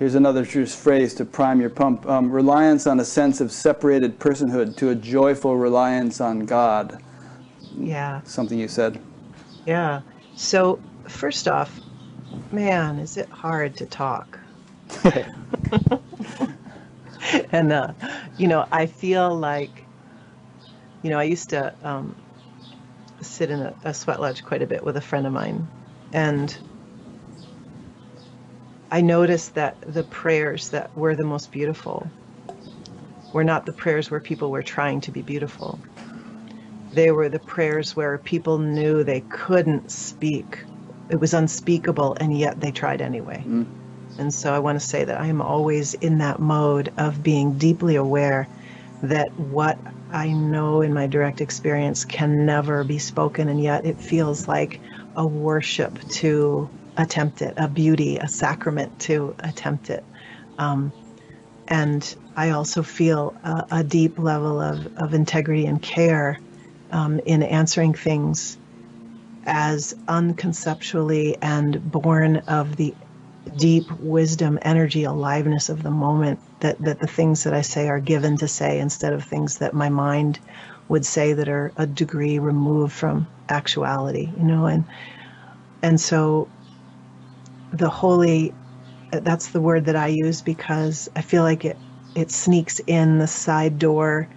Here's another true phrase to prime your pump. Reliance on a sense of separated personhood to a joyful reliance on God. Yeah. Something you said. Yeah. So first off, man, is it hard to talk. And, you know, I feel like, you know, I used to sit in a sweat lodge quite a bit with a friend of mine, and I noticed that the prayers that were the most beautiful were not the prayers where people were trying to be beautiful. They were the prayers where people knew they couldn't speak. It was unspeakable, and yet they tried anyway. Mm. And so I want to say that I am always in that mode of being deeply aware that what I know in my direct experience can never be spoken, and yet it feels like a worship to attempt it, a beauty, a sacrament to attempt it. And I also feel a deep level of integrity and care in answering things as unconceptually and born of the deep wisdom, energy, aliveness of the moment, that the things that I say are given to say instead of things that my mind would say that are a degree removed from actuality, you know. And so the holy, that's the word that I use, because I feel like it sneaks in the side door.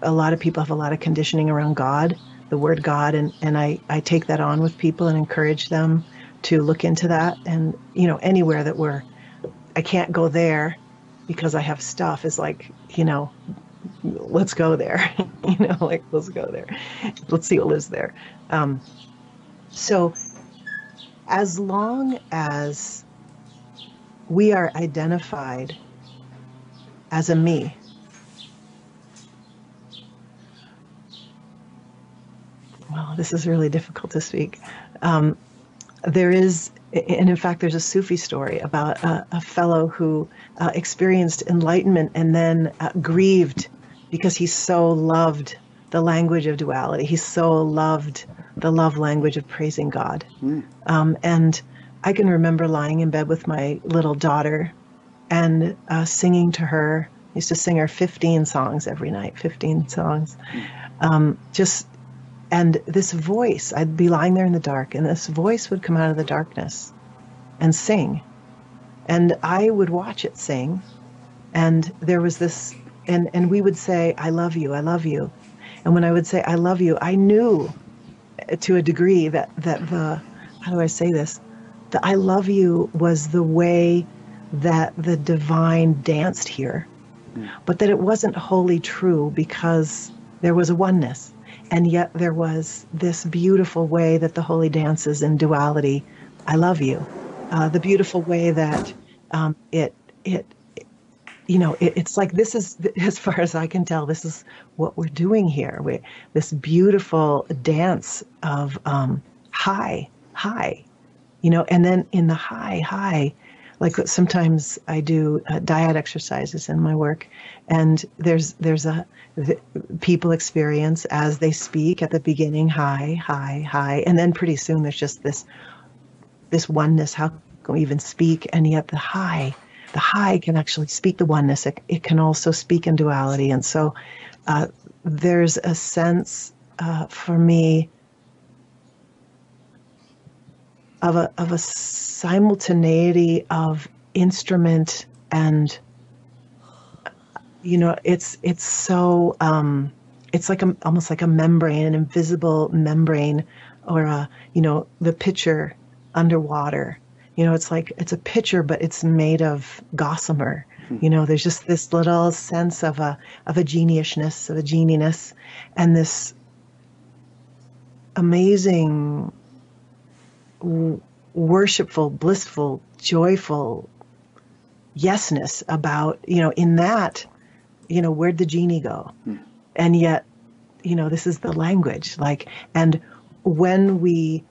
A lot of people have a lot of conditioning around God, the word God, and I take that on with people and encourage them to look into that. And, you know, anywhere that I can't go there because I have stuff is like, you know, let's go there, you know, like, let's go there. Let's see what lives there. So as long as we are identified as a me, well, this is really difficult to speak. There is, and in fact, there's a Sufi story about a fellow who experienced enlightenment and then grieved because he so loved the language of duality. He so loved the love language of praising God. Mm. And I can remember lying in bed with my little daughter and singing to her. I used to sing her 15 songs every night, 15 songs. Just... And this voice, I'd be lying there in the dark, and this voice would come out of the darkness and sing. And I would watch it sing. And there was this And we would say, I love you, I love you. And when I would say, I love you, I knew to a degree that the, how do I say this? The I love you was the way that the divine danced here, but that it wasn't wholly true because there was a oneness. And yet there was this beautiful way that the holy dances in duality, I love you. The beautiful way that it's like, this is, as far as I can tell, this is what we're doing here. This beautiful dance of high, you know, and then in the high, like sometimes I do dyad exercises in my work, and there's people experience as they speak at the beginning, high, and then pretty soon there's just this oneness. How can we even speak? And yet the high can actually speak the oneness. It can also speak in duality. And so there's a sense for me of a simultaneity of instrument and, you know, it's so it's like almost like a membrane, an invisible membrane, or a, you know, the pitcher underwater. You know, it's like it's a pitcher, but it's made of gossamer. You know, there's just this little sense of a geniusness, of a geniness, and this amazing, worshipful, blissful, joyful yesness about, you know, in that, you know, where'd the genie go? And yet, you know, this is the language, like, and when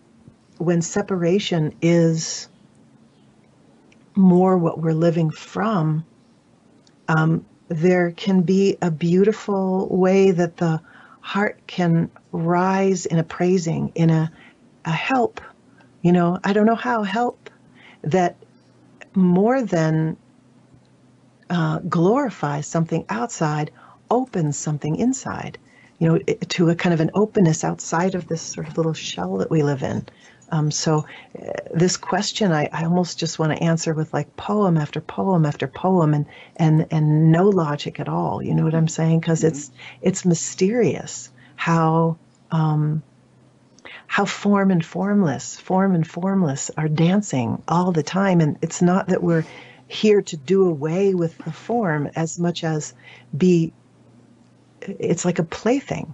separation is more what we're living from, there can be a beautiful way that the heart can rise in a praising, in a help. You know, I don't know how, help, that more than glorifies something outside, opens something inside, you know, to a kind of an openness outside of this sort of little shell that we live in. So this question, I almost just want to answer with like poem after poem after poem and no logic at all. You know what I'm saying? Because it's mysterious how form and formless are dancing all the time. And it's not that we're here to do away with the form as much as it's like a plaything.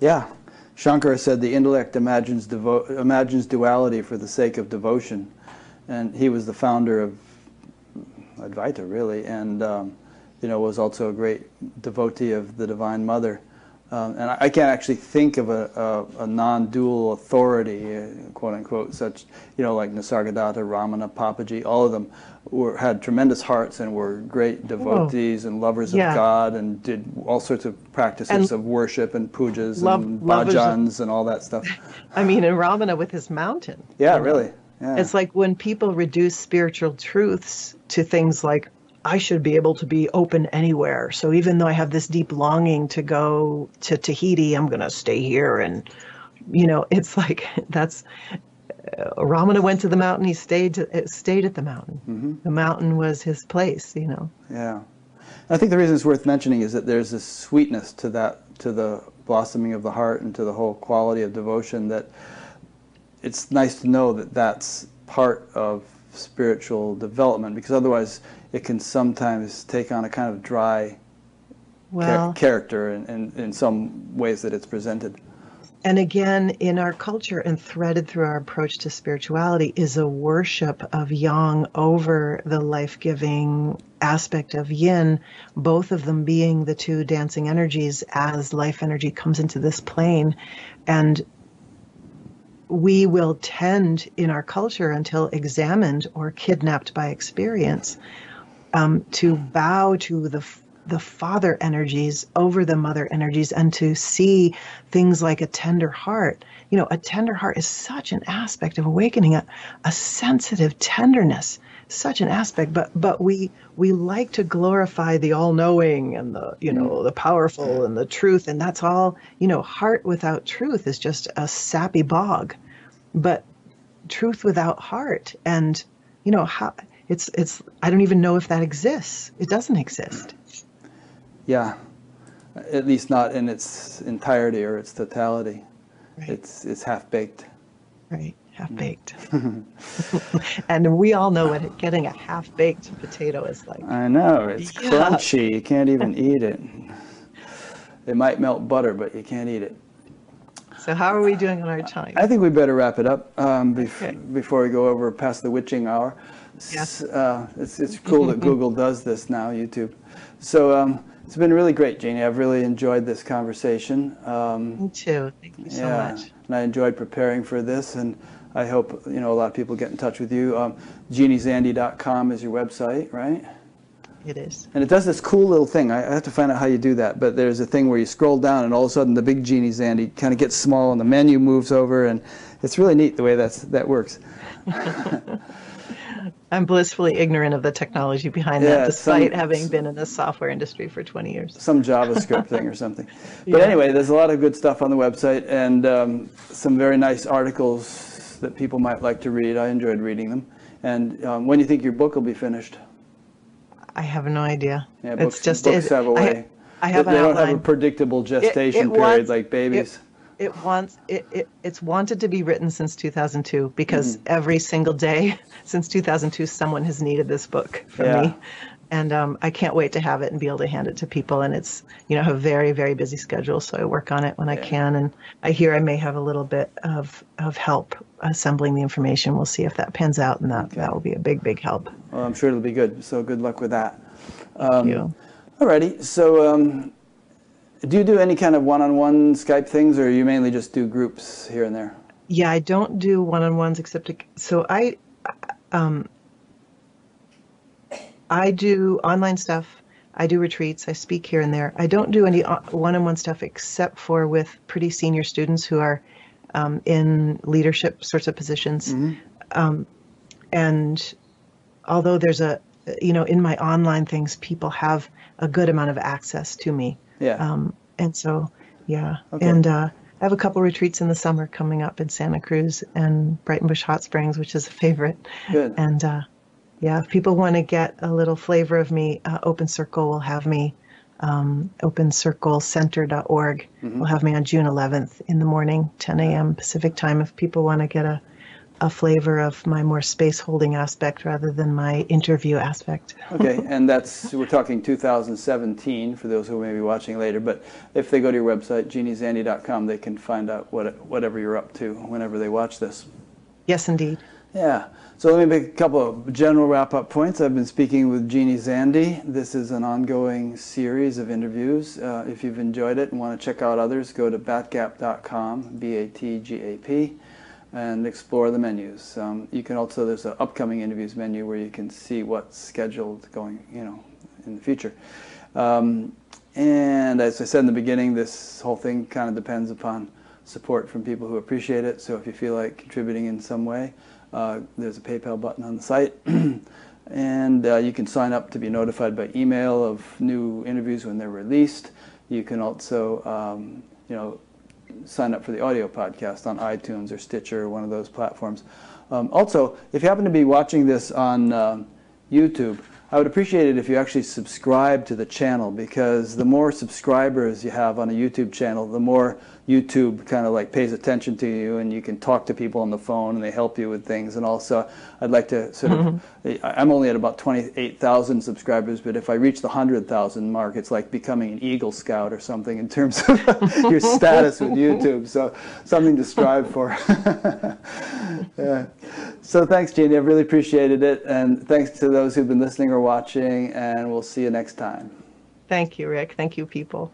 Yeah. Shankara said the intellect imagines duality for the sake of devotion. And he was the founder of Advaita, really, and you know, was also a great devotee of the Divine Mother. And I can't actually think of a non-dual authority, quote-unquote, such, you know, like Nisargadatta, Ramana, Papaji, all of them had tremendous hearts and were great devotees and lovers of God, and did all sorts of practices of worship and pujas and bhajans and all that stuff. I mean, and Ramana with his mountain. Yeah, really. Yeah. It's like when people reduce spiritual truths to things like, I should be able to be open anywhere. So even though I have this deep longing to go to Tahiti, I'm going to stay here. And, you know, it's like that's Ramana went to the mountain. He stayed at the mountain. The mountain was his place, you know. Yeah. I think the reason it's worth mentioning is that there's this sweetness to that, to the blossoming of the heart and to the whole quality of devotion, that it's nice to know that that's part of spiritual development, because otherwise it can sometimes take on a kind of dry character in some ways that it's presented. And again, in our culture and threaded through our approach to spirituality is a worship of yang over the life-giving aspect of yin, both of them being the two dancing energies as life energy comes into this plane. And we will tend in our culture, until examined or kidnapped by experience, to bow to the father energies over the mother energies, and to see things like a tender heart. You know, a tender heart is such an aspect of awakening, a sensitive tenderness, such an aspect. But we like to glorify the all-knowing and the, you know, the powerful and the truth, and that's all. You know, heart without truth is just a sappy bog. But truth without heart, and, you know, how It's I don't even know if that exists. It doesn't exist. Yeah, at least not in its entirety or its totality. Right. It's half-baked. Right, half-baked. And we all know what getting a half-baked potato is like. I know, it's crunchy. You can't even eat it. It might melt butter, but you can't eat it. So how are we doing on our time? I think we better wrap it up before we go over past the witching hour. Yes. It's cool that Google does this now, YouTube. So it's been really great, Jeannie. I've really enjoyed this conversation. Me too. Thank you so much. And I enjoyed preparing for this, and I hope a lot of people get in touch with you. JeannieZandi.com is your website, right? It is. And it does this cool little thing. I have to find out how you do that, but there's a thing where you scroll down and all of a sudden the big Jeannie Zandi kind of gets small and the menu moves over, and it's really neat the way that works. I'm blissfully ignorant of the technology behind that, despite having been in the software industry for 20 years. Some JavaScript thing or something. But anyway, there's a lot of good stuff on the website and some very nice articles that people might like to read. I enjoyed reading them. And when do you think your book will be finished? I have no idea. Yeah, books have a way. I have an outline. They don't have a predictable gestation period like babies. It's wanted to be written since 2002 because every single day since 2002 someone has needed this book from me, and I can't wait to have it and be able to hand it to people. And it's a very, very busy schedule, so I work on it when I can. And I hear I may have a little bit of help assembling the information. We'll see if that pans out, and that will be a big, big help. Well, I'm sure it'll be good. So good luck with that. Thank you. Alrighty. So. Do you do any kind of one-on-one Skype things, or you mainly just do groups here and there? Yeah, I don't do one-on-ones I do online stuff. I do retreats. I speak here and there. I don't do any one-on-one stuff except for with pretty senior students who are in leadership sorts of positions. Mm-hmm. And although there's in my online things, people have a good amount of access to me. Yeah. And so, yeah. Okay. And I have a couple retreats in the summer coming up in Santa Cruz and Brighton Bush Hot Springs, which is a favorite. Good. And if people want to get a little flavor of me, Open Circle will have me. OpenCircleCenter.org will have me on June 11th in the morning, 10 a.m. Pacific time. If people want to get a flavor of my more space holding aspect rather than my interview aspect. Okay, and we're talking 2017 for those who may be watching later, but if they go to your website, JeannieZandi.com, they can find out whatever you're up to whenever they watch this. Yes, indeed. Yeah, so let me make a couple of general wrap-up points. I've been speaking with Jeannie Zandi. This is an ongoing series of interviews. If you've enjoyed it and want to check out others, go to batgap.com, B-A-T-G-A-P. And explore the menus. You can also, there's an upcoming interviews menu where you can see what's scheduled going, in the future. And as I said in the beginning, this whole thing kind of depends upon support from people who appreciate it. So if you feel like contributing in some way, there's a PayPal button on the site. And you can sign up to be notified by email of new interviews when they're released. You can also, sign up for the audio podcast on iTunes or Stitcher or one of those platforms. Also, if you happen to be watching this on YouTube, I would appreciate it if you actually subscribe to the channel, because the more subscribers you have on a YouTube channel, the more YouTube kind of like pays attention to you, and you can talk to people on the phone and they help you with things. And also, I'd like to I'm only at about 28,000 subscribers, but if I reach the 100,000 mark, it's like becoming an Eagle Scout or something in terms of your status with YouTube. So something to strive for. Yeah. So thanks, Jeannie. I've really appreciated it. And thanks to those who've been listening or watching, and we'll see you next time. Thank you, Rick. Thank you, people.